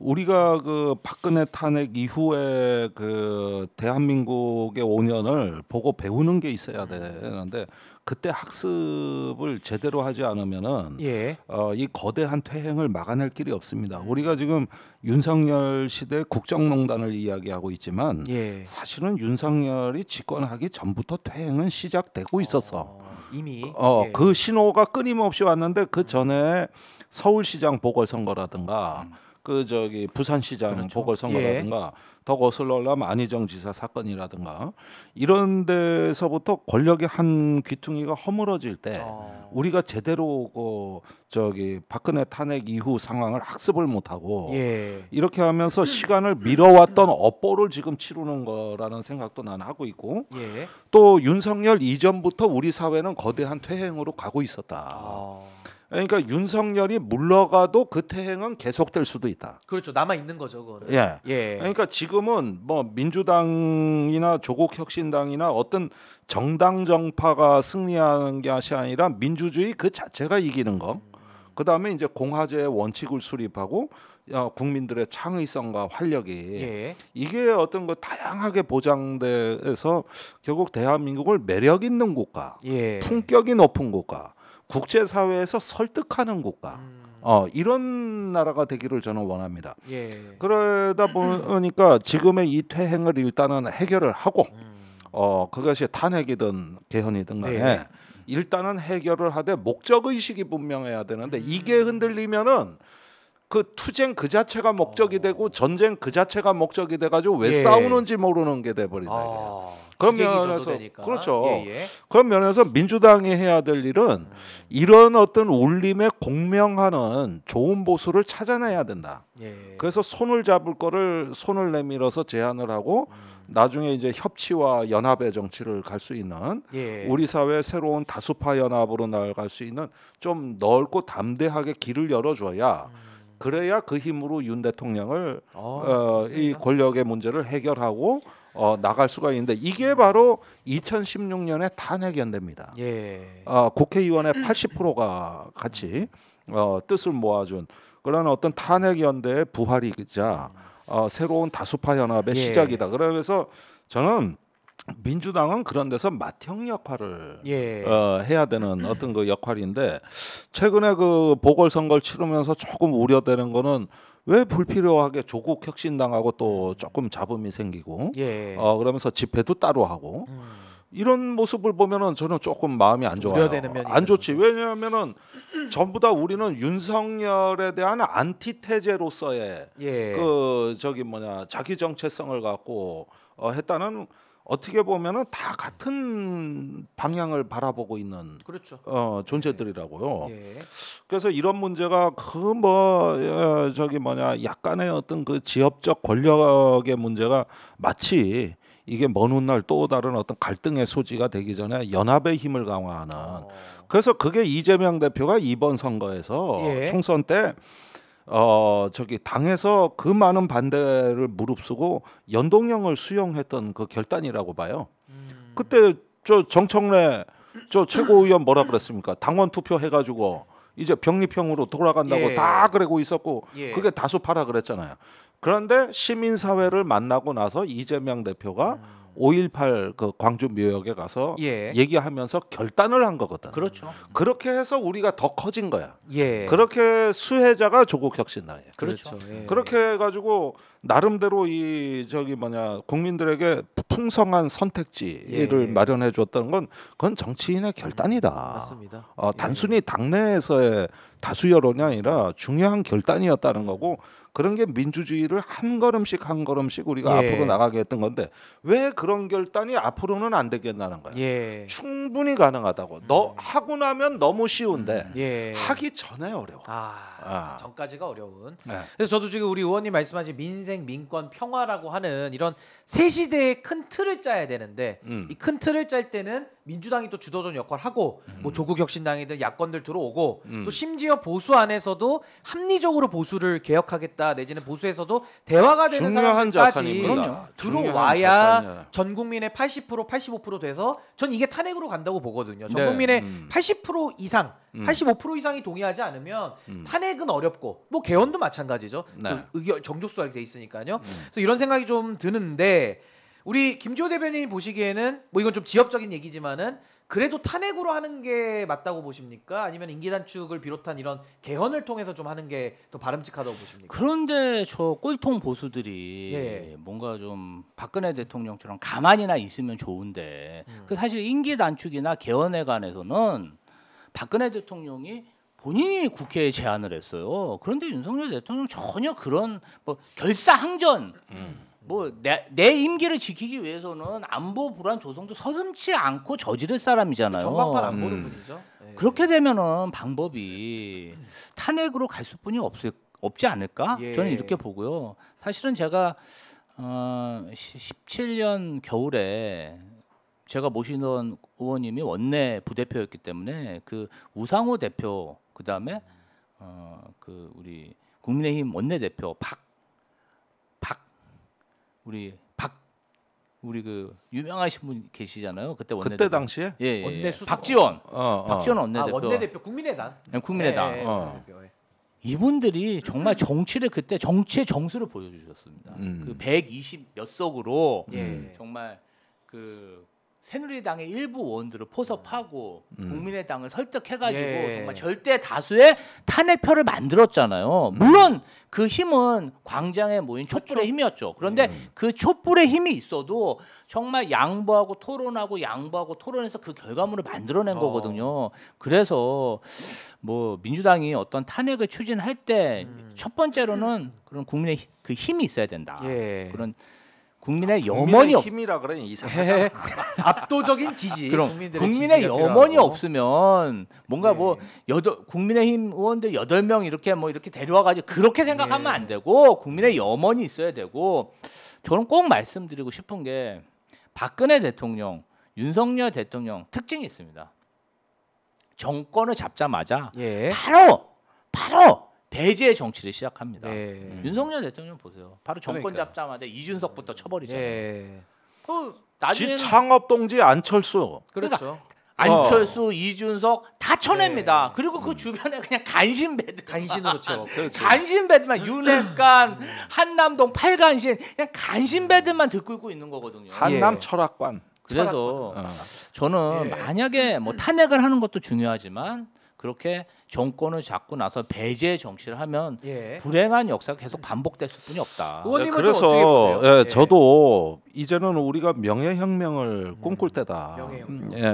우리가 그 박근혜 탄핵 이후에 그 대한민국의 5년을 보고 배우는 게 있어야 되는데 그때 학습을 제대로 하지 않으면은 예. 이 거대한 퇴행을 막아낼 길이 없습니다. 우리가 지금 윤석열 시대 국정농단을 이야기하고 있지만 예. 사실은 윤석열이 집권하기 전부터 퇴행은 시작되고 있었어. 이미 예. 그 신호가 끊임없이 왔는데 그 전에 서울시장 보궐선거라든가 그 저기 부산시장 그렇죠. 보궐선거라든가 예. 더 거슬러려면 안희정 지사 사건이라든가 이런 데서부터 권력의 한 귀퉁이가 허물어질 때 우리가 제대로 저기 박근혜 탄핵 이후 상황을 학습을 못하고 예. 이렇게 하면서 시간을 밀어왔던 업보를 지금 치르는 거라는 생각도 나는 하고 있고 예. 또 윤석열 이전부터 우리 사회는 거대한 퇴행으로 가고 있었다. 그러니까 윤석열이 물러가도 그 태행은 계속될 수도 있다. 그렇죠. 남아 있는 거죠, 그거는. 예. 예. 그러니까 지금은 뭐 민주당이나 조국 혁신당이나 어떤 정당 정파가 승리하는 것이 아니라 민주주의 그 자체가 이기는 거. 그다음에 이제 공화제의 원칙을 수립하고 국민들의 창의성과 활력이 예. 이게 어떤 거 다양하게 보장돼서 결국 대한민국을 매력 있는 국가, 예. 품격이 높은 국가, 국제사회에서 설득하는 국가 이런 나라가 되기를 저는 원합니다. 예. 그러다 보니까 지금의 이 퇴행을 일단은 해결을 하고 그것이 탄핵이든 개헌이든 간에 예. 일단은 해결을 하되 목적의식이 분명해야 되는데 이게 흔들리면은 그 투쟁 그 자체가 목적이 되고 전쟁 그 자체가 목적이 돼가지고 왜 예. 싸우는지 모르는 게 돼버린다. 그런 면에서 그렇죠. 예예. 그런 면에서 민주당이 해야 될 일은 이런 어떤 울림에 공명하는 좋은 보수를 찾아내야 된다. 예. 그래서 손을 잡을 거를 손을 내밀어서 제안을 하고 나중에 이제 협치와 연합의 정치를 갈 수 있는 예. 우리 사회 새로운 다수파 연합으로 나아갈 수 있는 좀 넓고 담대하게 길을 열어줘야. 그래야 그 힘으로 윤 대통령을 이 권력의 문제를 해결하고 나갈 수가 있는데 이게 바로 2016년에 탄핵연대입니다. 예. 국회의원의 80%가 같이 뜻을 모아준 그런 어떤 탄핵연대의 부활이자 새로운 다수파 연합의 예. 시작이다. 그래서 저는 민주당은 그런 데서 맏형 역할을 예. 해야 되는 어떤 그 역할인데 최근에 그 보궐선거를 치르면서 조금 우려되는 거는 왜 불필요하게 조국 혁신당하고 또 조금 잡음이 생기고 예. 그러면서 집회도 따로 하고 이런 모습을 보면은 저는 조금 마음이 안 좋아요. 안 좋지. 왜냐하면은 전부 다 우리는 윤석열에 대한 안티테제로서의 예. 그 저기 뭐냐 자기 정체성을 갖고 했다는. 어떻게 보면은 다 같은 방향을 바라보고 있는 그렇죠. 존재들이라고요. 예. 그래서 이런 문제가 그 뭐 저기 뭐냐 약간의 어떤 그 지역적 권력의 문제가 마치 이게 먼 훗날 또 다른 어떤 갈등의 소지가 되기 전에 연합의 힘을 강화하는. 그래서 그게 이재명 대표가 이번 선거에서 예. 총선 때. 저기 당에서 그 많은 반대를 무릅쓰고 연동형을 수용했던 그 결단이라고 봐요. 그때 저 정청래 저 최고위원 뭐라 그랬습니까? 당원 투표 해가지고 이제 병립형으로 돌아간다고 예. 다 그러고 있었고 예. 그게 다수파라 그랬잖아요. 그런데 시민사회를 만나고 나서 이재명 대표가 5.18 그 광주 묘역에 가서 예. 얘기하면서 결단을 한 거거든. 그렇죠. 그렇게 해서 우리가 더 커진 거야. 예. 그렇게 수혜자가 조국 혁신당이에요. 그렇죠. 예. 그렇게 해가지고 나름대로 이 저기 뭐냐 국민들에게 풍성한 선택지를 예. 마련해 줬다는 건 그건 정치인의 결단이다. 맞습니다. 단순히 예. 당내에서의 다수 여론이 아니라 중요한 결단이었다는 거고. 그런 게 민주주의를 한 걸음씩 한 걸음씩 우리가 예. 앞으로 나가게 했던 건데 왜 그런 결단이 앞으로는 안 되겠냐는 거예요. 예. 충분히 가능하다고. 너 하고 나면 너무 쉬운데 예. 하기 전에 어려워. 전까지가 어려운. 네. 그래서 저도 지금 우리 의원님 말씀하신 민생, 민권, 평화라고 하는 이런 새 시대의 큰 틀을 짜야 되는데 이 큰 틀을 짤 때는 민주당이 또 주도적 역할을 하고 뭐 조국 혁신당이든 야권들 들어오고 또 심지어 보수 안에서도 합리적으로 보수를 개혁하겠다 내지는 보수에서도 대화가 되는 사람까지 들어와야 전 국민의 80% 85% 돼서 전 이게 탄핵으로 간다고 보거든요. 전 국민의 80% 이상 85% 이상이 동의하지 않으면 탄핵은 어렵고 뭐 개헌도 마찬가지죠. 네. 그 의견 정족수가 돼 있으니까요. 그래서 이런 생각이 좀 드는데 우리 김지호 대변인이 보시기에는 뭐 이건 좀 지엽적인 얘기지만은 그래도 탄핵으로 하는 게 맞다고 보십니까? 아니면 임기단축을 비롯한 이런 개헌을 통해서 좀 하는 게 더 바람직하다고 보십니까? 그런데 저 꼴통 보수들이 예. 뭔가 좀 박근혜 대통령처럼 가만히나 있으면 좋은데 그 사실 임기단축이나 개헌에 관해서는 박근혜 대통령이 본인이 국회에 제안을 했어요. 그런데 윤석열 대통령은 전혀 그런 뭐 결사항전 뭐 내 임기를 지키기 위해서는 안보 불안 조성도 서슴지 않고 저지를 사람이잖아요. 전방판 안 보는 분이죠. 네. 그렇게 되면은 방법이 탄핵으로 갈 수뿐이 없지 않을까? 예. 저는 이렇게 보고요. 사실은 제가 17년 겨울에 제가 모시던 의원님이 원내 부대표였기 때문에 그 우상호 대표 그다음에 그 우리 국민의힘 원내대표 우리 그 유명하신 분 계시잖아요. 그때 원내대표. 그때 당시에? 예, 예. 박지원. 박지원 원내대표. 아, 원내대표 국민의당. 네, 국민의당. 예, 예, 원내대표. 이분들이 정말 정치를 그때 정치의 정수를 보여주셨습니다. 그 120 몇 석으로 정말 그 새누리당의 일부 의원들을 포섭하고 국민의당을 설득해가지고 정말 절대 다수의 탄핵표를 만들었잖아요. 물론 그 힘은 광장에 모인 촛불의 힘이었죠. 그런데 그 촛불의 힘이 있어도 정말 양보하고 토론해서 그 결과물을 만들어낸 거거든요. 그래서 뭐 민주당이 어떤 탄핵을 추진할 때 첫 번째로는 그런 국민의 그 힘이 있어야 된다. 그런 국민의 염원이 힘이라 그래 이상하잖아. 압도적인 지지. 그럼 국민의 염원이 없으면 뭔가 뭐 국민의힘 의원들 8명 이렇게 뭐 이렇게 데려와가지고 그렇게 생각하면 안 되고 국민의 염원이 있어야 되고, 저는 꼭 말씀드리고 싶은 게 박근혜 대통령, 윤석열 대통령 특징이 있습니다. 정권을 잡자마자 바로 대제의 정치를 시작합니다. 윤석열 대통령 보세요. 바로 정권 잡자마자 이준석부터 쳐버리잖아요. 나중에는 지창업동지 안철수. 그렇죠. 안철수, 이준석 다 쳐냅니다. 그리고 그 주변에 그냥 간신배들 채워. 간신배들만 윤핵관, 한남동 팔간신, 그냥 간신배들만 들고 있는 거거든요. 한남 철학관. 그래서 저는 만약에 뭐 탄핵을 하는 것도 중요하지만 그렇게 정권을 잡고 나서 배제 정치를 하면 불행한 역사가 계속 반복됐을 뿐이 없다. 그래서 저도 이제는 우리가 명예혁명을 꿈꿀 때다.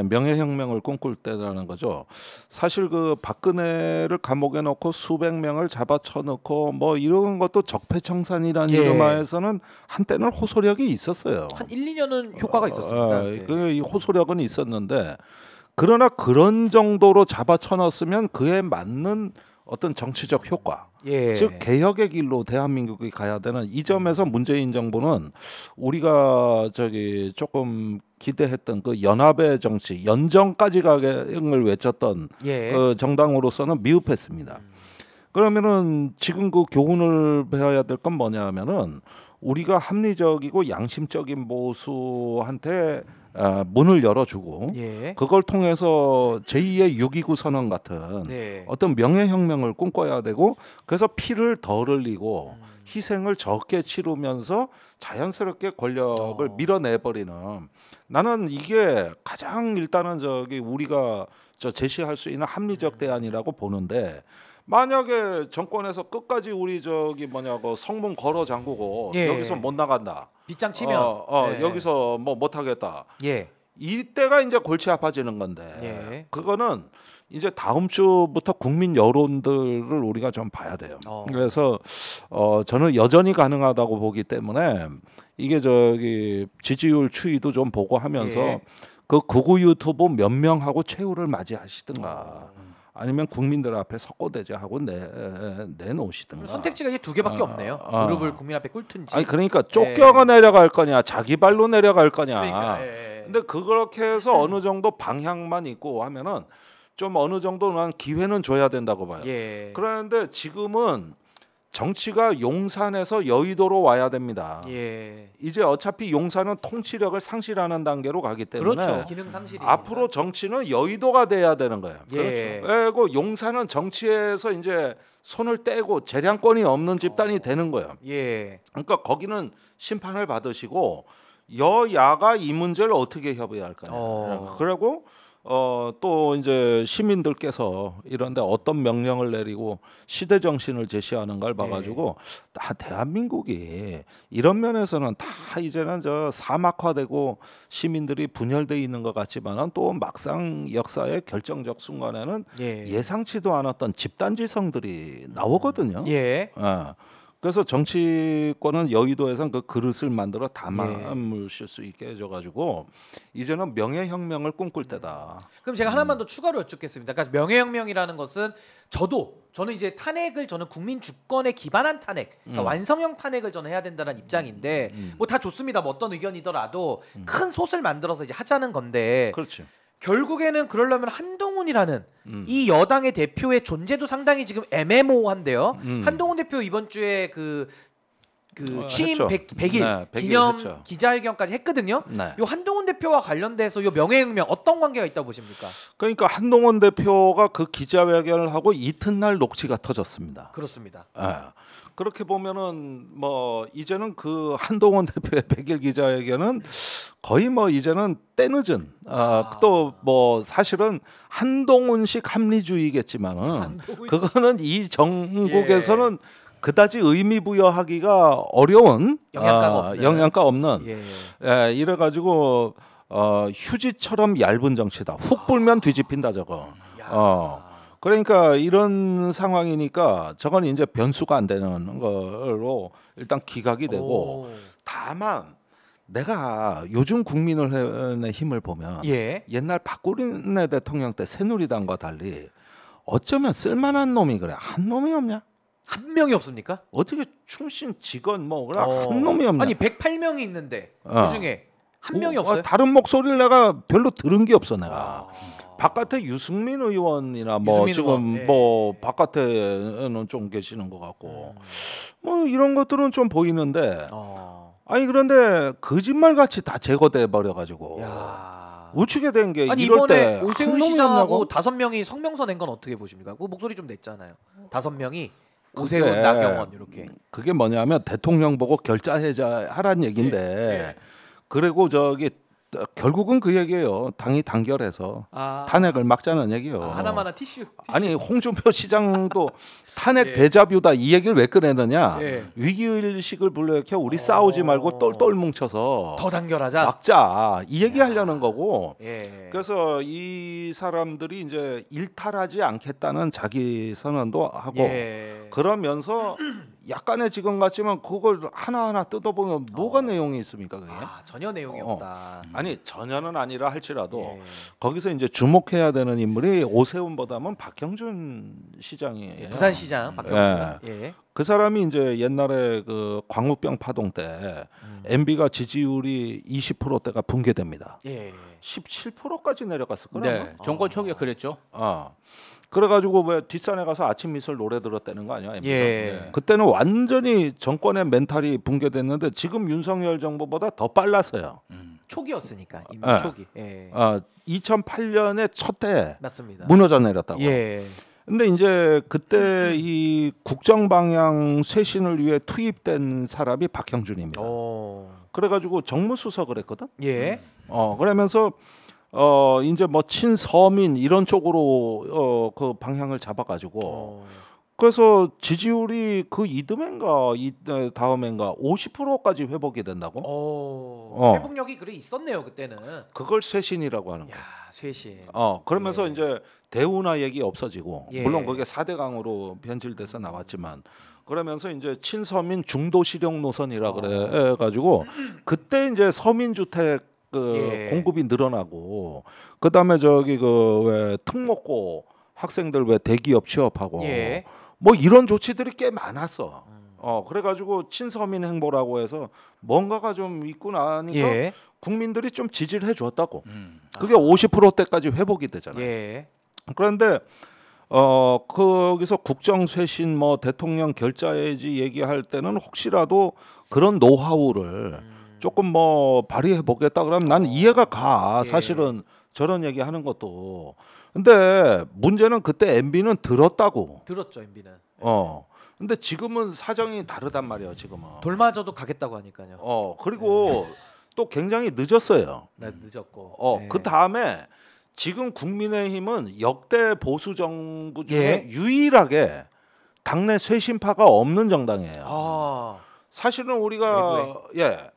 명예혁명을 꿈꿀 때라는 거죠. 사실 그 박근혜를 감옥에 넣고 수백 명을 잡아쳐놓고 뭐 이런 것도 적폐청산이라는 이름하에서는 한때는 호소력이 있었어요. 한 1~2년은 효과가 있었습니다. 그 호소력은 있었는데, 그러나 그런 정도로 잡아쳐놨으면 그에 맞는 어떤 정치적 효과, 즉 개혁의 길로 대한민국이 가야 되는, 이 점에서 문재인 정부는 우리가 저기 조금 기대했던 그 연합의 정치, 연정까지 가게를 외쳤던 그 정당으로서는 미흡했습니다. 그러면은 지금 그 교훈을 배워야 될 건 뭐냐면은 우리가 합리적이고 양심적인 보수한테 문을 열어주고 그걸 통해서 제2의 6.29 선언 같은 어떤 명예혁명을 꿈꿔야 되고, 그래서 피를 덜 흘리고 희생을 적게 치르면서 자연스럽게 권력을 밀어내버리는, 나는 이게 가장 일단은 저기 우리가 제시할 수 있는 합리적 대안이라고 보는데, 만약에 정권에서 끝까지 우리 저기 뭐냐고 성문 걸어 잠그고 여기서 못 나간다, 빗장 치면 여기서 뭐 못하겠다, 이때가 이제 골치 아파지는 건데 그거는 이제 다음 주부터 국민 여론들을 우리가 좀 봐야 돼요. 그래서 저는 여전히 가능하다고 보기 때문에 이게 저기 지지율 추이도 좀 보고 하면서 그 극우 유튜브 몇 명하고 최후를 맞이하시든가. 아니면 국민들 앞에 석고대죄하고 내놓으시든가. 선택지가 이제 2개밖에 없네요. 무릎을 국민 앞에 꿇든지. 아니 그러니까 쫓겨가 내려갈 거냐, 자기 발로 내려갈 거냐. 그러니까, 근데 그렇게 해서 어느 정도 방향만 있고 하면은 좀 어느 정도 난 기회는 줘야 된다고 봐요. 그런데 지금은 정치가 용산에서 여의도로 와야 됩니다. 이제 어차피 용산은 통치력을 상실하는 단계로 가기 때문에 기능 상실이 앞으로 정치는 여의도가 돼야 되는 거예요. 그리고 용산은 정치에서 이제 손을 떼고 재량권이 없는 집단이 되는 거예요. 그러니까 거기는 심판을 받으시고 여야가 이 문제를 어떻게 협의할 거냐. 그리고 또 이제 시민들께서 이런데 어떤 명령을 내리고 시대 정신을 제시하는 걸 봐가지고 다 대한민국이 이런 면에서는 다 이제는 저 사막화되고 시민들이 분열돼 있는 것 같지만은 또 막상 역사의 결정적 순간에는 예상치도 않았던 집단지성들이 나오거든요. 그래서 정치권은 여의도에선 그 그릇을 만들어 담아물실 수 있게 해줘가지고 이제는 명예혁명을 꿈꿀 때다. 그럼 제가 하나만 더 추가로 여쭙겠습니다. 그러니까 명예혁명이라는 것은 저는 이제 탄핵을 국민 주권에 기반한 탄핵, 그러니까 완성형 탄핵을 해야 된다는 입장인데 뭐 다 좋습니다. 뭐 어떤 의견이더라도 큰 솥을 만들어서 이제 하자는 건데. 결국에는 그러려면 한동훈이라는 이 여당의 대표의 존재도 상당히 지금 애매모호한데요. 한동훈 대표 이번 주에 그 취임 100일 기념 했죠. 기자회견까지 했거든요. 네. 요 한동훈 대표와 관련돼서 요 명예훼손 어떤 관계가 있다고 보십니까? 그러니까 한동훈 대표가 그 기자회견을 하고 이튿날 녹취가 터졌습니다. 그렇습니다. 네. 그렇게 보면은 뭐 이제는 그 한동훈 대표의 100일 기자회견은 거의 뭐 이제는 때늦은 또 뭐 사실은 한동훈식 합리주의겠지만은 한동훈... 그거는 이 정국에서는 예. 그다지 의미 부여하기가 어려운 영양가 없는 예. 예, 이래가지고 휴지처럼 얇은 정치다. 훅 불면 뒤집힌다 저거. 그러니까 이런 상황이니까 저건 이제 변수가 안 되는 걸로 일단 기각이 되고. 다만 내가 요즘 국민의힘의 힘을 보면 예. 옛날 박근혜 대통령 때 새누리당과 달리 어쩌면 쓸만한 놈이 그래. 한 놈이 없냐? 한 명이 없습니까? 어떻게 충신 직원 뭐 그래 한 놈이 없냐? 아니 108명이 있는데 그중에 한 명이 없어요? 다른 목소리를 내가 별로 들은 게 없어 내가. 바깥에 유승민 의원이나 뭐 유승민 지금 의원. 네. 뭐 바깥에는 좀 계시는 것 같고 뭐 이런 것들은 좀 보이는데 아니 그런데 거짓말같이 다 제거돼 버려가지고 우측에 된 게 이럴 때 오세훈 시장하고 5명이 성명서 낸 건 어떻게 보십니까? 그 목소리 좀 냈잖아요. 5명이 오세훈, 나경원 이렇게. 그게 뭐냐면 대통령 보고 결자해자 하란 얘긴데 네. 그리고 저기 결국은 그 얘기예요. 당이 단결해서 탄핵을 막자는 얘기요. 하나마나 티슈. 아니 홍준표 시장도 탄핵 예. 데자뷰다 이 얘기를 왜 꺼내느냐. 예. 위기의식을 불러일으켜 우리 싸우지 말고 똘똘 뭉쳐서 더 단결하자. 막자 이 얘기하려는 거고. 예. 그래서 이 사람들이 이제 일탈하지 않겠다는 자기 선언도 하고 예. 그러면서 약간의 지금 같지만 그걸 하나하나 뜯어보면 뭐가 내용이 있습니까 그게? 전혀 내용이 없다. 아니 전혀는 아니라 할지라도 예. 거기서 이제 주목해야 되는 인물이 오세훈보다는 박형준 시장이에요. 부산시장 박형준. 예. 예. 그 사람이 이제 옛날에 그 광우병 파동 때 MB가 지지율이 20%대가 붕괴됩니다. 예. 17%까지 내려갔을 거예요. 네. 정권 초기에 그랬죠. 그래가지고 왜 뒷산에 가서 아침 미술 노래 들었다는 거 아니야? 예. 그때는 완전히 정권의 멘탈이 붕괴됐는데 지금 윤석열 정부보다 더 빨랐어요. 초기였으니까 이미 초기. 예. 2008년에 첫 해 무너져 내렸다고. 예. 근데 이제 그때 이 국정 방향 쇄신을 위해 투입된 사람이 박형준입니다. 그래가지고 정무수석을 했거든. 예. 그러면서. 이제 뭐 친서민 이런 쪽으로 그 방향을 잡아가지고 그래서 지지율이 그 이듬해인가 이 다음해인가 50%까지 회복이 된다고? 회복력이 그래 있었네요 그때는. 그걸 쇄신이라고 하는 거야. 쇄신. 그러면서 예. 이제 대우나 얘기 없어지고 예. 물론 그게 4대강으로 변질돼서 나왔지만. 그러면서 이제 친서민 중도 실용 노선이라 그래가지고 그때 이제 서민 주택 공급이 늘어나고 그다음에 저기 왜 특목고 학생들 왜 대기업 취업하고 예. 뭐 이런 조치들이 꽤 많았어. 그래가지고 친서민 행보라고 해서 뭔가가 좀 있구나 하니까 예. 국민들이 좀 지지를 해줬다고. 그게 50%대까지 회복이 되잖아요. 예. 그런데 거기서 국정쇄신 뭐 대통령 결자해지 얘기할 때는 혹시라도 그런 노하우를 조금 뭐 발휘해 보겠다 그러면 난 이해가 가. 사실은 예. 저런 얘기 하는 것도. 근데 문제는 그때 MB는 들었다고. 들었죠, MB는. 근데 지금은 사정이 다르단 말이에요, 지금은. 돌마저도 가겠다고 하니까요. 그리고 예. 또 굉장히 늦었어요. 네, 늦었고. 예. 그다음에 지금 국민의힘은 역대 보수 정부 중에 예. 유일하게 당내 쇄신파가 없는 정당이에요. 사실은 우리가 외부에. 예.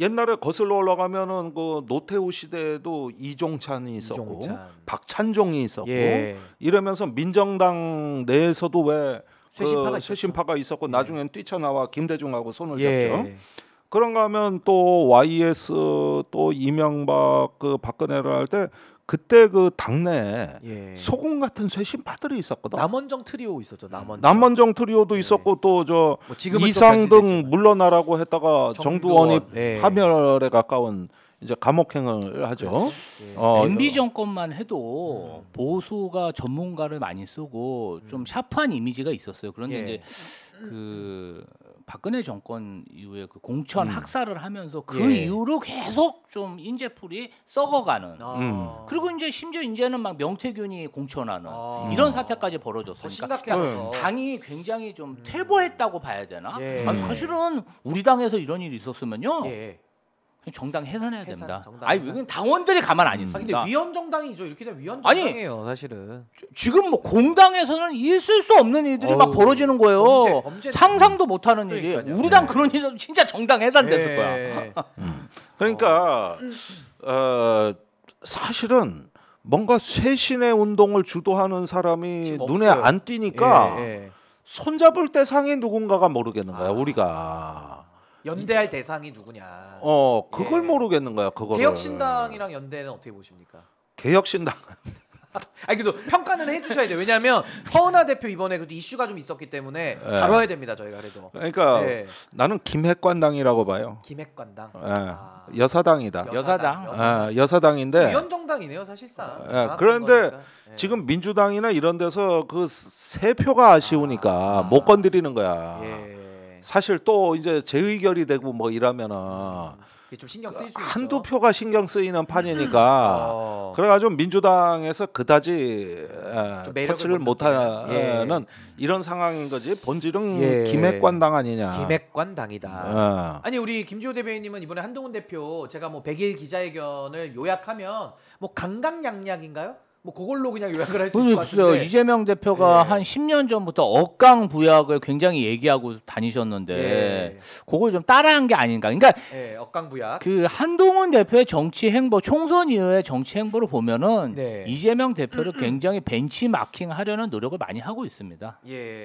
옛날에 거슬러 올라가면은 그 노태우 시대에도 이종찬이 있었고 박찬종이 있었고 예. 이러면서 민정당 내에서도 왜 쇄신파가 있었고 예. 나중엔 뛰쳐나와 김대중하고 손을 예. 잡죠. 그런가 하면 또 YS 또 이명박 그 박근혜를 할 때 그때 그 당내에 예. 소금 같은 쇄신파들이 있었거든. 남원정 트리오 있었죠. 남원정 트리오도 있었고 또 저 뭐 이상등 물러나라고 했다가 정두원이 파멸에 가까운 이제 감옥행을 하죠. 네. MB 정권만 해도 보수가 전문가를 많이 쓰고 좀 샤프한 이미지가 있었어요. 그런데 이제 그 박근혜 정권 이후에 그 공천 학살을 하면서 그 이후로 계속 좀 인재풀이 썩어가는. 그리고 이제 심지어 이제는 막 명태균이 공천하는 이런 사태까지 벌어졌으니까 당이 굉장히 좀 퇴보했다고 봐야 되나? 아니, 사실은 우리 당에서 이런 일이 있었으면요. 정당 해산해야 됩니다. 정당 아니, 이건 당원들이 가만 안 있습니다. 근데 위헌 정당이죠. 이렇게 되면 위헌 정당이에요, 사실은. 지금 뭐 공당에서는 있을 수 없는 일들이 막 벌어지는 거예요. 범죄. 상상도 못 하는 일이. 우리 당 그런 일은 진짜 정당 해산됐을 거야. 그러니까 사실은 뭔가 쇄신의 운동을 주도하는 사람이 눈에 안 띄니까 손잡을 대상이 누군가가 모르겠는 거야, 우리가. 연대할 대상이 누구냐? 그걸 모르겠는 거야. 그거를. 개혁신당이랑 연대는 어떻게 보십니까? 개혁신당. 아니 그래도 평가는 해주셔야 돼요. 왜냐하면 허은하 대표 이번에 그래도 이슈가 좀 있었기 때문에 다뤄야 됩니다. 저희가 그래도. 그러니까 나는 김핵관당이라고 봐요. 김핵관당. 아. 여사당이다. 여사당. 여사당인데. 위헌정당이네요 사실상. 그런데 지금 민주당이나 이런 데서 그 세 표가 아쉬우니까 못 건드리는 거야. 사실 또 이제 재의결이 되고 뭐 이러면은 좀 신경 쓰일 수 있죠. 한두 표가 신경 쓰이는 판이니까 그래가지고 민주당에서 그다지 터치를 못하는 이런 상황인 거지. 본질은 김핵관당 아니냐. 김핵관당이다. 아니 우리 김지호 대변인님은 이번에 한동훈 대표 제가 뭐 100일 기자회견을 요약하면 뭐 강강약약인가요? 뭐 그걸로 그냥 요약을 할 수 있을 것 같은데 이재명 대표가 한 10년 전부터 억강 부약을 굉장히 얘기하고 다니셨는데 그걸 좀 따라한 게 아닌가. 그러니까 억강 부약. 그 한동훈 대표의 정치 행보, 총선 이후의 정치 행보를 보면은 이재명 대표를 굉장히 벤치마킹하려는 노력을 많이 하고 있습니다.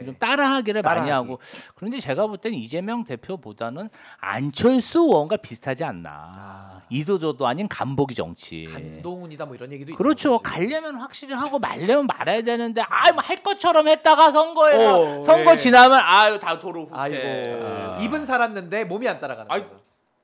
좀 따라하기를 많이 하고. 그런데 제가 볼 때는 이재명 대표보다는 안철수 의원과 비슷하지 않나. 이도저도 아닌 간보기 정치. 한동훈이다 뭐 이런 얘기도 그렇죠. 갈려면 확실히 하고 말려면 말아야 되는데 뭐 할 것처럼 했다가 선거에서 선거 지나면 아유 다 도로 후퇴. 입은 살았는데 몸이 안 따라가는 거죠.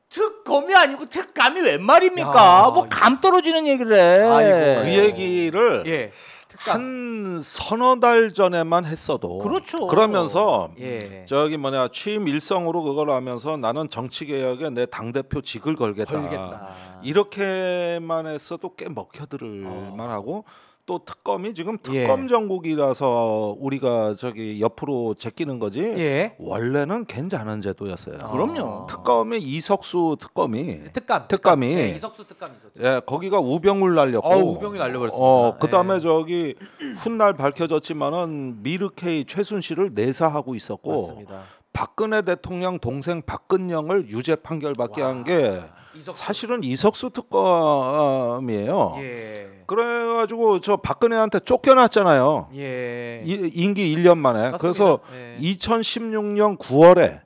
특검이 아니고 특감이 웬 말입니까? 야, 뭐 감 떨어지는 얘기를 해. 그 얘기를 한 서너 달 전에만 했어도 그러면서 저기 뭐냐 취임 일성으로 그걸 하면서 나는 정치개혁에 내 당대표 직을 걸겠다. 이렇게만 했어도 꽤 먹혀들을 만하고 또 특검이 지금 특검 전국이라서 우리가 저기 옆으로 제끼는 거지 원래는 괜찮은 제도였어요. 그럼요. 특검이 이석수 특검이 특감이 이석수 특감이 있었죠. 거기가 우병우를 날렸고 우병우를 날려버렸습니다. 그다음에 저기 훗날 밝혀졌지만은 미르케이 최순실을 내사하고 있었고 맞습니다. 박근혜 대통령 동생 박근영을 유죄 판결받게 한 게 사실은 이석수 특검이에요. 그래가지고 저 박근혜한테 쫓겨났잖아요. 임기 1년 만에. 맞습니다. 그래서 2016년 9월에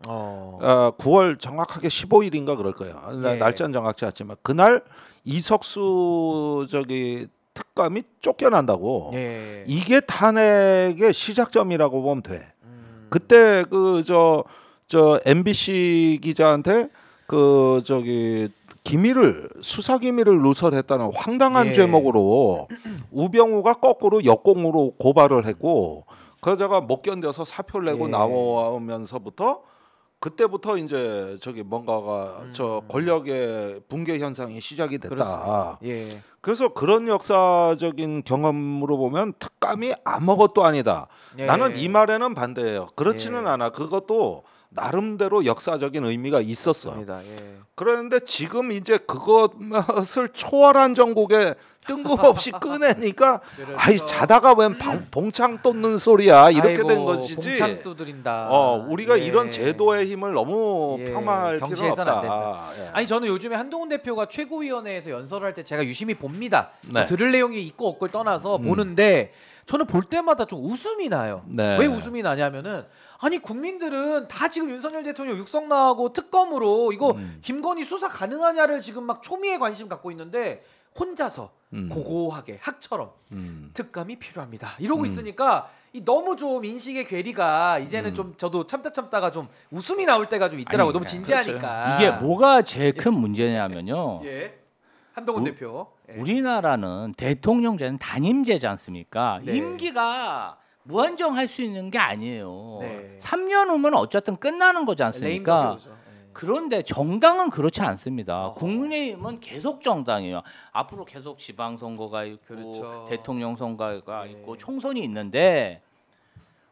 9월 정확하게 15일인가 그럴 거예요. 날짜는 정확치 않지만 그날 이석수 저기 특감이 쫓겨난다고. 이게 탄핵의 시작점이라고 보면 돼. 그때 그 저 MBC 기자한테 그 저기 기밀을 수사 기밀을 누설했다는 황당한 죄목으로 우병우가 거꾸로 역공으로 고발을 했고 그러다가 못 견뎌서 사표를 내고 나오면서부터 그때부터 이제 저기 뭔가가 저 권력의 붕괴 현상이 시작이 됐다. 그래서 그런 역사적인 경험으로 보면 특감이 아무것도 아니다. 나는 이 말에는 반대예요. 그렇지는 않아. 그것도 나름대로 역사적인 의미가 있었어. 그런데 지금 이제 그것을 초월한 정국에 뜬금없이 꺼내니까 아이 자다가 웬 봉창 돋는 소리야 이렇게 된 것이지. 봉창 두드린다. 우리가 이런 제도의 힘을 너무 폄하할 필요는 없다. 아니 저는 요즘에 한동훈 대표가 최고위원회에서 연설할 때 제가 유심히 봅니다. 들을 내용이 있고 없고를 떠나서 보는데 저는 볼 때마다 좀 웃음이 나요. 왜 웃음이 나냐면은 아니 국민들은 다 지금 윤석열 대통령 육성 나오고 특검으로 이거 김건희 수사 가능하냐를 지금 막 초미의 관심 갖고 있는데 혼자서 고고하게 학처럼 특감이 필요합니다 이러고 있으니까 이 너무 좀 인식의 괴리가 이제는 좀 저도 참다가 좀 웃음이 나올 때가 좀 있더라고요. 너무 진지하니까. 그렇죠. 이게 뭐가 제일 큰 문제냐면요. 한동훈 대표. 예. 우리나라는 대통령제는 단임제지 않습니까? 네. 임기가 무한정할 수 있는 게 아니에요. 네. 3년 후면 어쨌든 끝나는 거지 않습니까? 그런데 정당은 그렇지 않습니다. 국민의힘은 계속 정당이에요. 앞으로 계속 지방선거가 있고 그렇죠. 대통령 선거가 네. 있고 총선이 있는데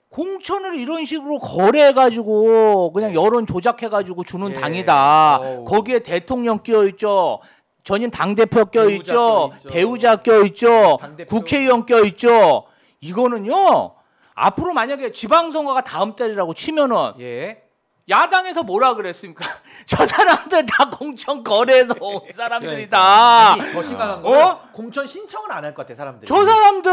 공천을 이런 식으로 거래해가지고 그냥 여론 조작해가지고 주는 네. 당이다. 어우. 거기에 대통령 끼어있죠. 전임 당대표 껴있죠. 배우자 껴있죠. 국회의원 껴있죠. 이거는요. 앞으로 만약에 지방선거가 다음 달이라고 치면은 예. 야당에서 뭐라 그랬습니까? 저 사람들 다 공천 거래해서 온 사람들이다. 그러니까. 아니, 더 심각한 건 공천 신청을 안 할 것 같아 사람들이. 저 사람들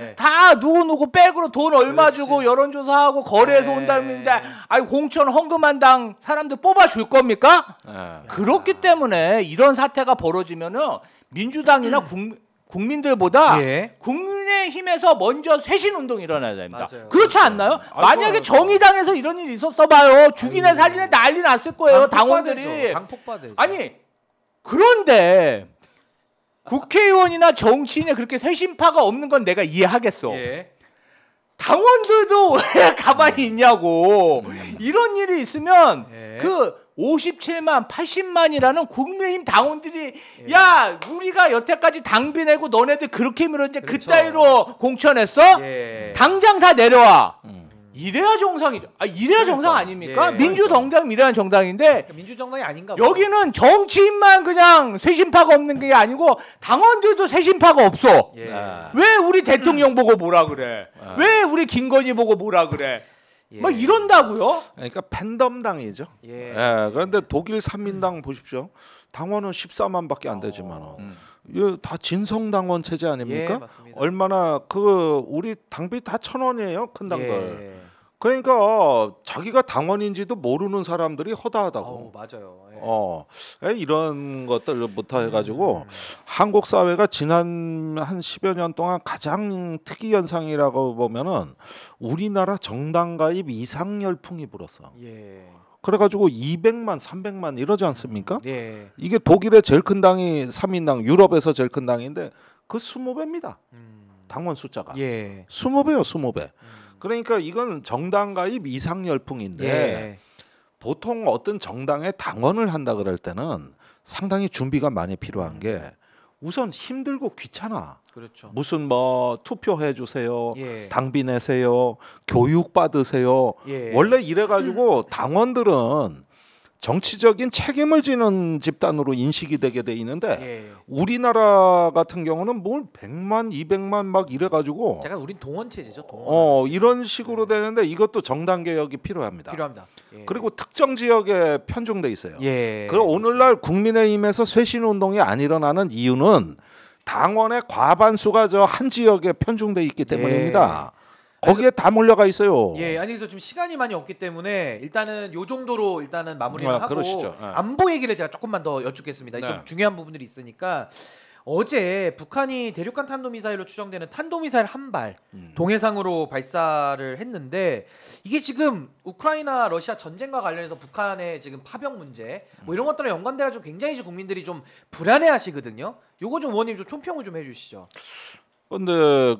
네. 다 누구누구 백으로 돈 얼마 그렇지. 주고 여론조사하고 거래해서 네. 온다는데 아니 공천 헌금한 당 사람들 뽑아줄 겁니까? 네. 그렇기 때문에 이런 사태가 벌어지면은 민주당이나 국민들보다 예. 국민의힘에서 먼저 쇄신운동이 일어나야 됩니다. 맞아요. 그렇지 않나요? 만약에 정의당에서 이런 일이 있었어봐요. 죽이네 살리네 난리 났을 거예요. 당원들이. 강폭받아야죠. 아니 그런데 국회의원이나 정치인에 그렇게 쇄신파가 없는 건 내가 이해하겠어. 예. 당원들도 왜 가만히 있냐고. 이런 일이 있으면 예. 그 57만, 80만이라는 국민의힘 당원들이 예. 야, 우리가 여태까지 당비 내고 너네들 그렇게 밀었는데 그렇죠. 그따위로 공천했어? 예. 당장 다 내려와. 이래야 정상이죠. 아, 이래야 그러니까. 정상 아닙니까? 예. 민주정당 이래야 정당인데 그러니까 민주정당이 아닌가 봐요. 여기는 정치인만 그냥 쇄신파가 없는 게 아니고 당원들도 쇄신파가 없어. 예. 왜 우리 대통령 보고 뭐라 그래? 왜 우리 김건희 보고 뭐라 그래? 예. 막 이런다고요? 그러니까 팬덤당이죠. 예. 예. 그런데 독일 삼민당 보십시오. 당원은 14만밖에 안 되지만 이거 다 진성당원 체제 아닙니까? 예, 맞습니다. 얼마나 그 우리 당비 다 1,000원이에요 큰 당들. 예. 그러니까 자기가 당원인지도 모르는 사람들이 허다하다고. 맞아요. 예. 이런 것들부터 해가지고 한국 사회가 지난 한 10여 년 동안 가장 특이 현상이라고 보면은 우리나라 정당 가입 이상 열풍이 불었어. 예. 그래가지고 200만, 300만 이러지 않습니까? 예. 이게 독일의 제일 큰 당이 3인당, 유럽에서 제일 큰 당인데 그 20배입니다. 당원 숫자가. 예. 20배요, 20배. 그러니까 이건 정당 가입 이상 열풍인데 예. 보통 어떤 정당에 당원을 한다 그럴 때는 상당히 준비가 많이 필요한 게 우선 힘들고 귀찮아. 그렇죠. 무슨 뭐 투표해 주세요. 예. 당비 내세요. 교육 받으세요. 예. 원래 이래 가지고 당원들은 정치적인 책임을 지는 집단으로 인식이 되게 돼 있는데 예. 우리나라 같은 경우는 뭘 100만 200만 막 이래 가지고 제가 우린 동원 체제죠. 이런 식으로 예. 되는데 이것도 정당 개혁이 필요합니다. 예. 그리고 특정 지역에 편중돼 있어요. 예. 그리고 오늘날 국민의힘에서 쇄신 운동이 안 일어나는 이유는 당원의 과반수가 저 한 지역에 편중돼 있기 때문입니다. 예. 거기에 다 몰려가 있어요. 예, 아니 그래서 지금 시간이 많이 없기 때문에 일단은 요 정도로 일단은 마무리를 하고 그러시죠. 안보 얘기를 제가 조금만 더 여쭙겠습니다. 네. 좀 중요한 부분들이 있으니까 어제 북한이 대륙간 탄도미사일로 추정되는 탄도미사일 한 발 동해상으로 발사를 했는데 이게 지금 우크라이나 러시아 전쟁과 관련해서 북한의 지금 파병 문제 뭐 이런 것들에 연관돼가지고 굉장히 국민들이 좀 불안해하시거든요. 요거 좀 의원님 좀 총평을 좀 해주시죠. 근데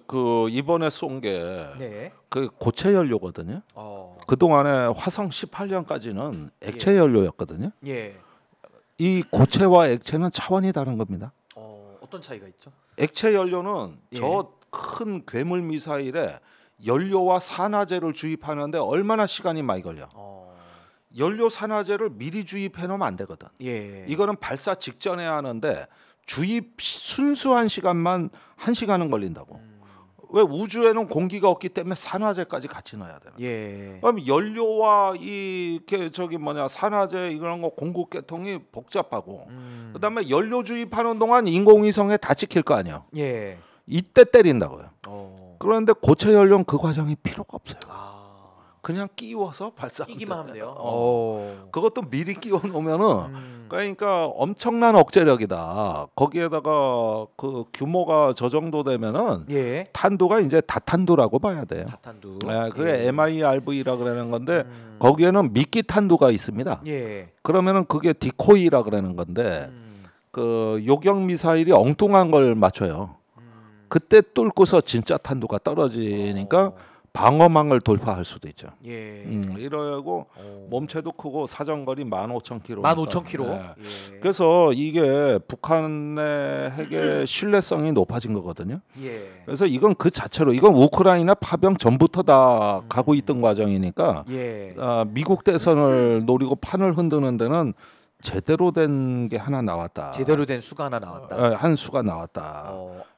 그 이번에 쏜 게 네. 그 고체 연료거든요. 그 동안에 화성 18년까지는 액체 예. 연료였거든요. 예. 이 고체와 액체는 차원이 다른 겁니다. 어떤 차이가 있죠? 액체 연료는 예. 저 큰 괴물 미사일에 연료와 산화제를 주입하는데 얼마나 시간이 많이 걸려. 연료 산화제를 미리 주입해 놓으면 안 되거든. 예. 이거는 발사 직전에 하는데. 주입 순수한 시간만 1시간은 걸린다고. 왜 우주에는 공기가 없기 때문에 산화제까지 같이 넣어야 되는. 예. 그럼 연료와 이게 저기 뭐냐 산화제 이런 거 공급 계통이 복잡하고 그다음에 연료 주입하는 동안 인공위성에 다 찍힐 거 아니에요. 예. 이때 때린다고요. 그런데 고체 연료는 그 과정이 필요가 없어요. 그냥 끼워서 발사하면 끼기만 하면 돼요. 그것도 미리 끼워 놓으면은 그러니까 엄청난 억제력이다. 거기에다가 그 규모가 저 정도 되면은 예. 탄도가 이제 다탄도라고 봐야 돼요. 다탄도. 예, 그게 예. MIRV라 그러는 건데 거기에는 미끼 탄도가 있습니다. 예. 그러면은 그게 디코이라 그러는 건데 그 요격 미사일이 엉뚱한 걸 맞춰요. 그때 뚫고서 진짜 탄도가 떨어지니까 방어망을 돌파할 수도 있죠. 예. 이러고 몸체도 크고 사정거리 15,000km. 15,000km. 네. 예. 그래서 이게 북한의 핵의 신뢰성이 높아진 거거든요. 예. 그래서 이건 그 자체로 이건 우크라이나 파병 전부터 다 가고 있던 과정이니까 예. 미국 대선을 노리고 판을 흔드는 데는 제대로 된 게 하나 나왔다. 제대로 된 수가 하나 나왔다. 한 수가 나왔다.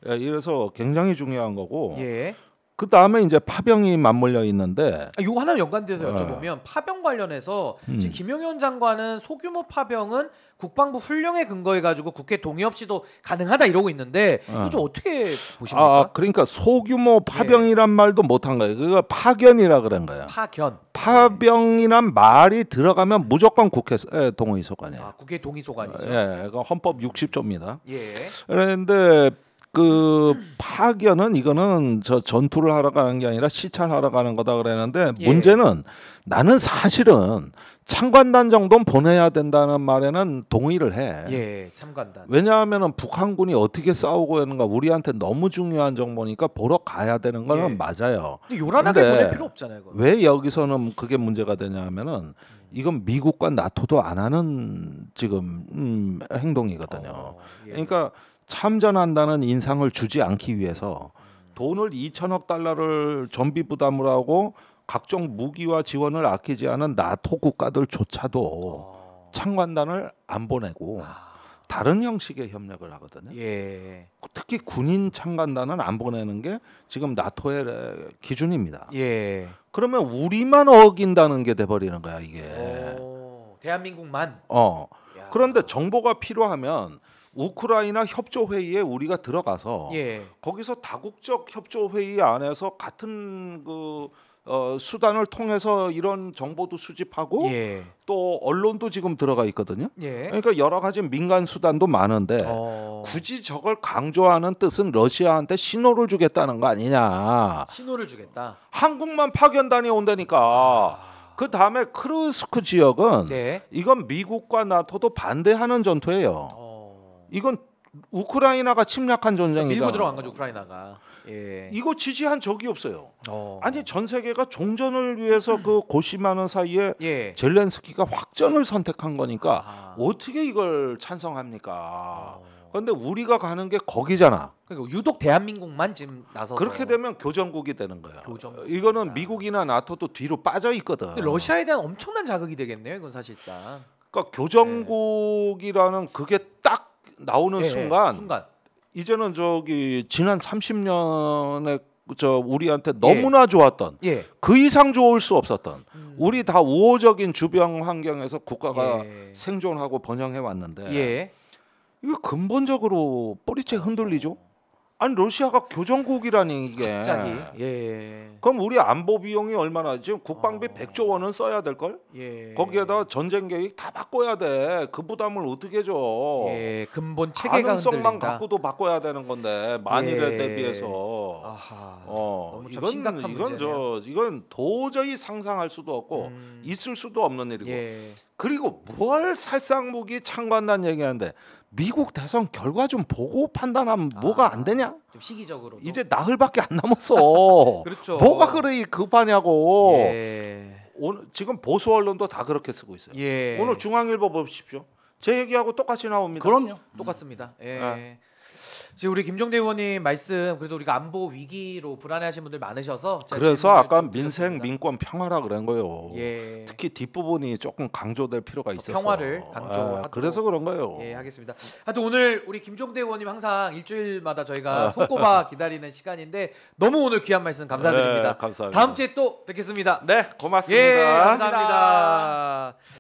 예, 이래서 굉장히 중요한 거고. 예. 그 다음에 이제 파병이 맞물려 있는데 요 하나 연관돼서 여쭤보면 파병 관련해서 지금 김용현 장관은 소규모 파병은 국방부 훈령에 근거해 가지고 국회 동의 없이도 가능하다 이러고 있는데 이거 좀 어떻게 보십니까? 아, 그러니까 소규모 파병이란 네. 말도 못한 거예요. 그거 파견이라 그런 거예요. 파견. 파병이란 말이 들어가면 무조건 국회 동의 소관이에요. 아, 국회 동의 소관이죠. 예, 헌법 60조입니다. 예. 그런데 그 파견은 이거는 저 전투를 하러 가는 게 아니라 시찰하러 가는 거다 그랬는데 예. 문제는 나는 사실은 참관단 정도는 보내야 된다는 말에는 동의를 해. 예, 참관단. 왜냐하면은 북한군이 어떻게 싸우고 있는가 우리한테 너무 중요한 정보니까 보러 가야 되는 거는 예. 맞아요. 근데 요란하게 보낼 필요 없잖아요. 그건. 왜 여기서는 그게 문제가 되냐면은 이건 미국과 나토도 안 하는 지금 행동이거든요. 예. 그러니까. 참전한다는 인상을 주지 않기 위해서 돈을 2,000억 달러를 전비 부담을 하고 각종 무기와 지원을 아끼지 않은 나토 국가들조차도 참관단을 안 보내고 다른 형식의 협력을 하거든요. 예. 특히 군인 참관단은 안 보내는 게 지금 나토의 기준입니다. 예. 그러면 우리만 어긴다는 게 돼버리는 거야 이게. 오, 대한민국만. 야. 그런데 정보가 필요하면 우크라이나 협조회의에 우리가 들어가서 예. 거기서 다국적 협조회의 안에서 같은 그 수단을 통해서 이런 정보도 수집하고 예. 또 언론도 지금 들어가 있거든요. 예. 그러니까 여러 가지 민간 수단도 많은데 굳이 저걸 강조하는 뜻은 러시아한테 신호를 주겠다는 거 아니냐. 신호를 주겠다. 한국만 파견단이 온다니까. 그 다음에 크루스크 지역은 네. 이건 미국과 나토도 반대하는 전투예요. 이건 우크라이나가 침략한 전쟁이잖아요. 밀고 들어간 거죠 우크라이나가. 예. 이거 지지한 적이 없어요. 아니 전 세계가 종전을 위해서 그 고심하는 사이에 예. 젤렌스키가 확전을 선택한 거니까 어떻게 이걸 찬성합니까? 그런데 우리가 가는 게 거기잖아. 그러니까 유독 대한민국만 지금 나서서 그렇게 되면 교전국이 되는 거예요. 교전국. 이거는 미국이나 나토도 뒤로 빠져 있거든. 러시아에 대한 엄청난 자극이 되겠네요. 이건 사실상. 그러니까 교전국이라는 예. 그게 딱 나오는 순간 이제는 저기 지난 30년에 저 우리한테 너무나 예. 좋았던 예. 그 이상 좋을 수 없었던 우리 다 우호적인 주변 환경에서 국가가 예. 생존하고 번영해 왔는데 예. 이거 근본적으로 뿌리째 흔들리죠. 아니 러시아가 교전국이라니 이게 갑자기 예. 그럼 우리 안보 비용이 얼마나 지금 국방비 100조 원은 써야 될 걸? 예. 거기에다가 전쟁 계획 다 바꿔야 돼. 그 부담을 어떻게 줘? 예. 근본 체계가 가능성만 흔들린다. 갖고도 바꿔야 되는 건데 만일에 예. 대비해서 아하, 너무 참 심각한 이건 문제네요. 이건 도저히 상상할 수도 없고 있을 수도 없는 일이고 예. 그리고 뭘 살상무기 창관단 얘기하는데. 미국 대선 결과 좀 보고 판단하면 뭐가 안 되냐? 좀 시기적으로 이제 나흘밖에 안 남았어. 그렇죠. 뭐가 그리 급하냐고. 예. 오늘 지금 보수 언론도 다 그렇게 쓰고 있어요. 예. 오늘 중앙일보 보십시오. 제 얘기하고 똑같이 나옵니다. 그럼요. 똑같습니다. 예. 예. 지금 우리 김종대 의원님 말씀 그래도 우리가 안보 위기로 불안해하시는 분들 많으셔서 그래서 아까 민생 민권 평화라 그런 거예요. 예. 특히 뒷부분이 조금 강조될 필요가 있어서 평화를 강조. 그래서 그런 거예요. 예, 하겠습니다. 하여튼 오늘 우리 김종대 의원님 항상 일주일마다 저희가 손꼽아 기다리는 시간인데 너무 오늘 귀한 말씀 감사드립니다. 네, 감사합니다. 다음 주에 또 뵙겠습니다. 네, 고맙습니다. 예, 감사합니다.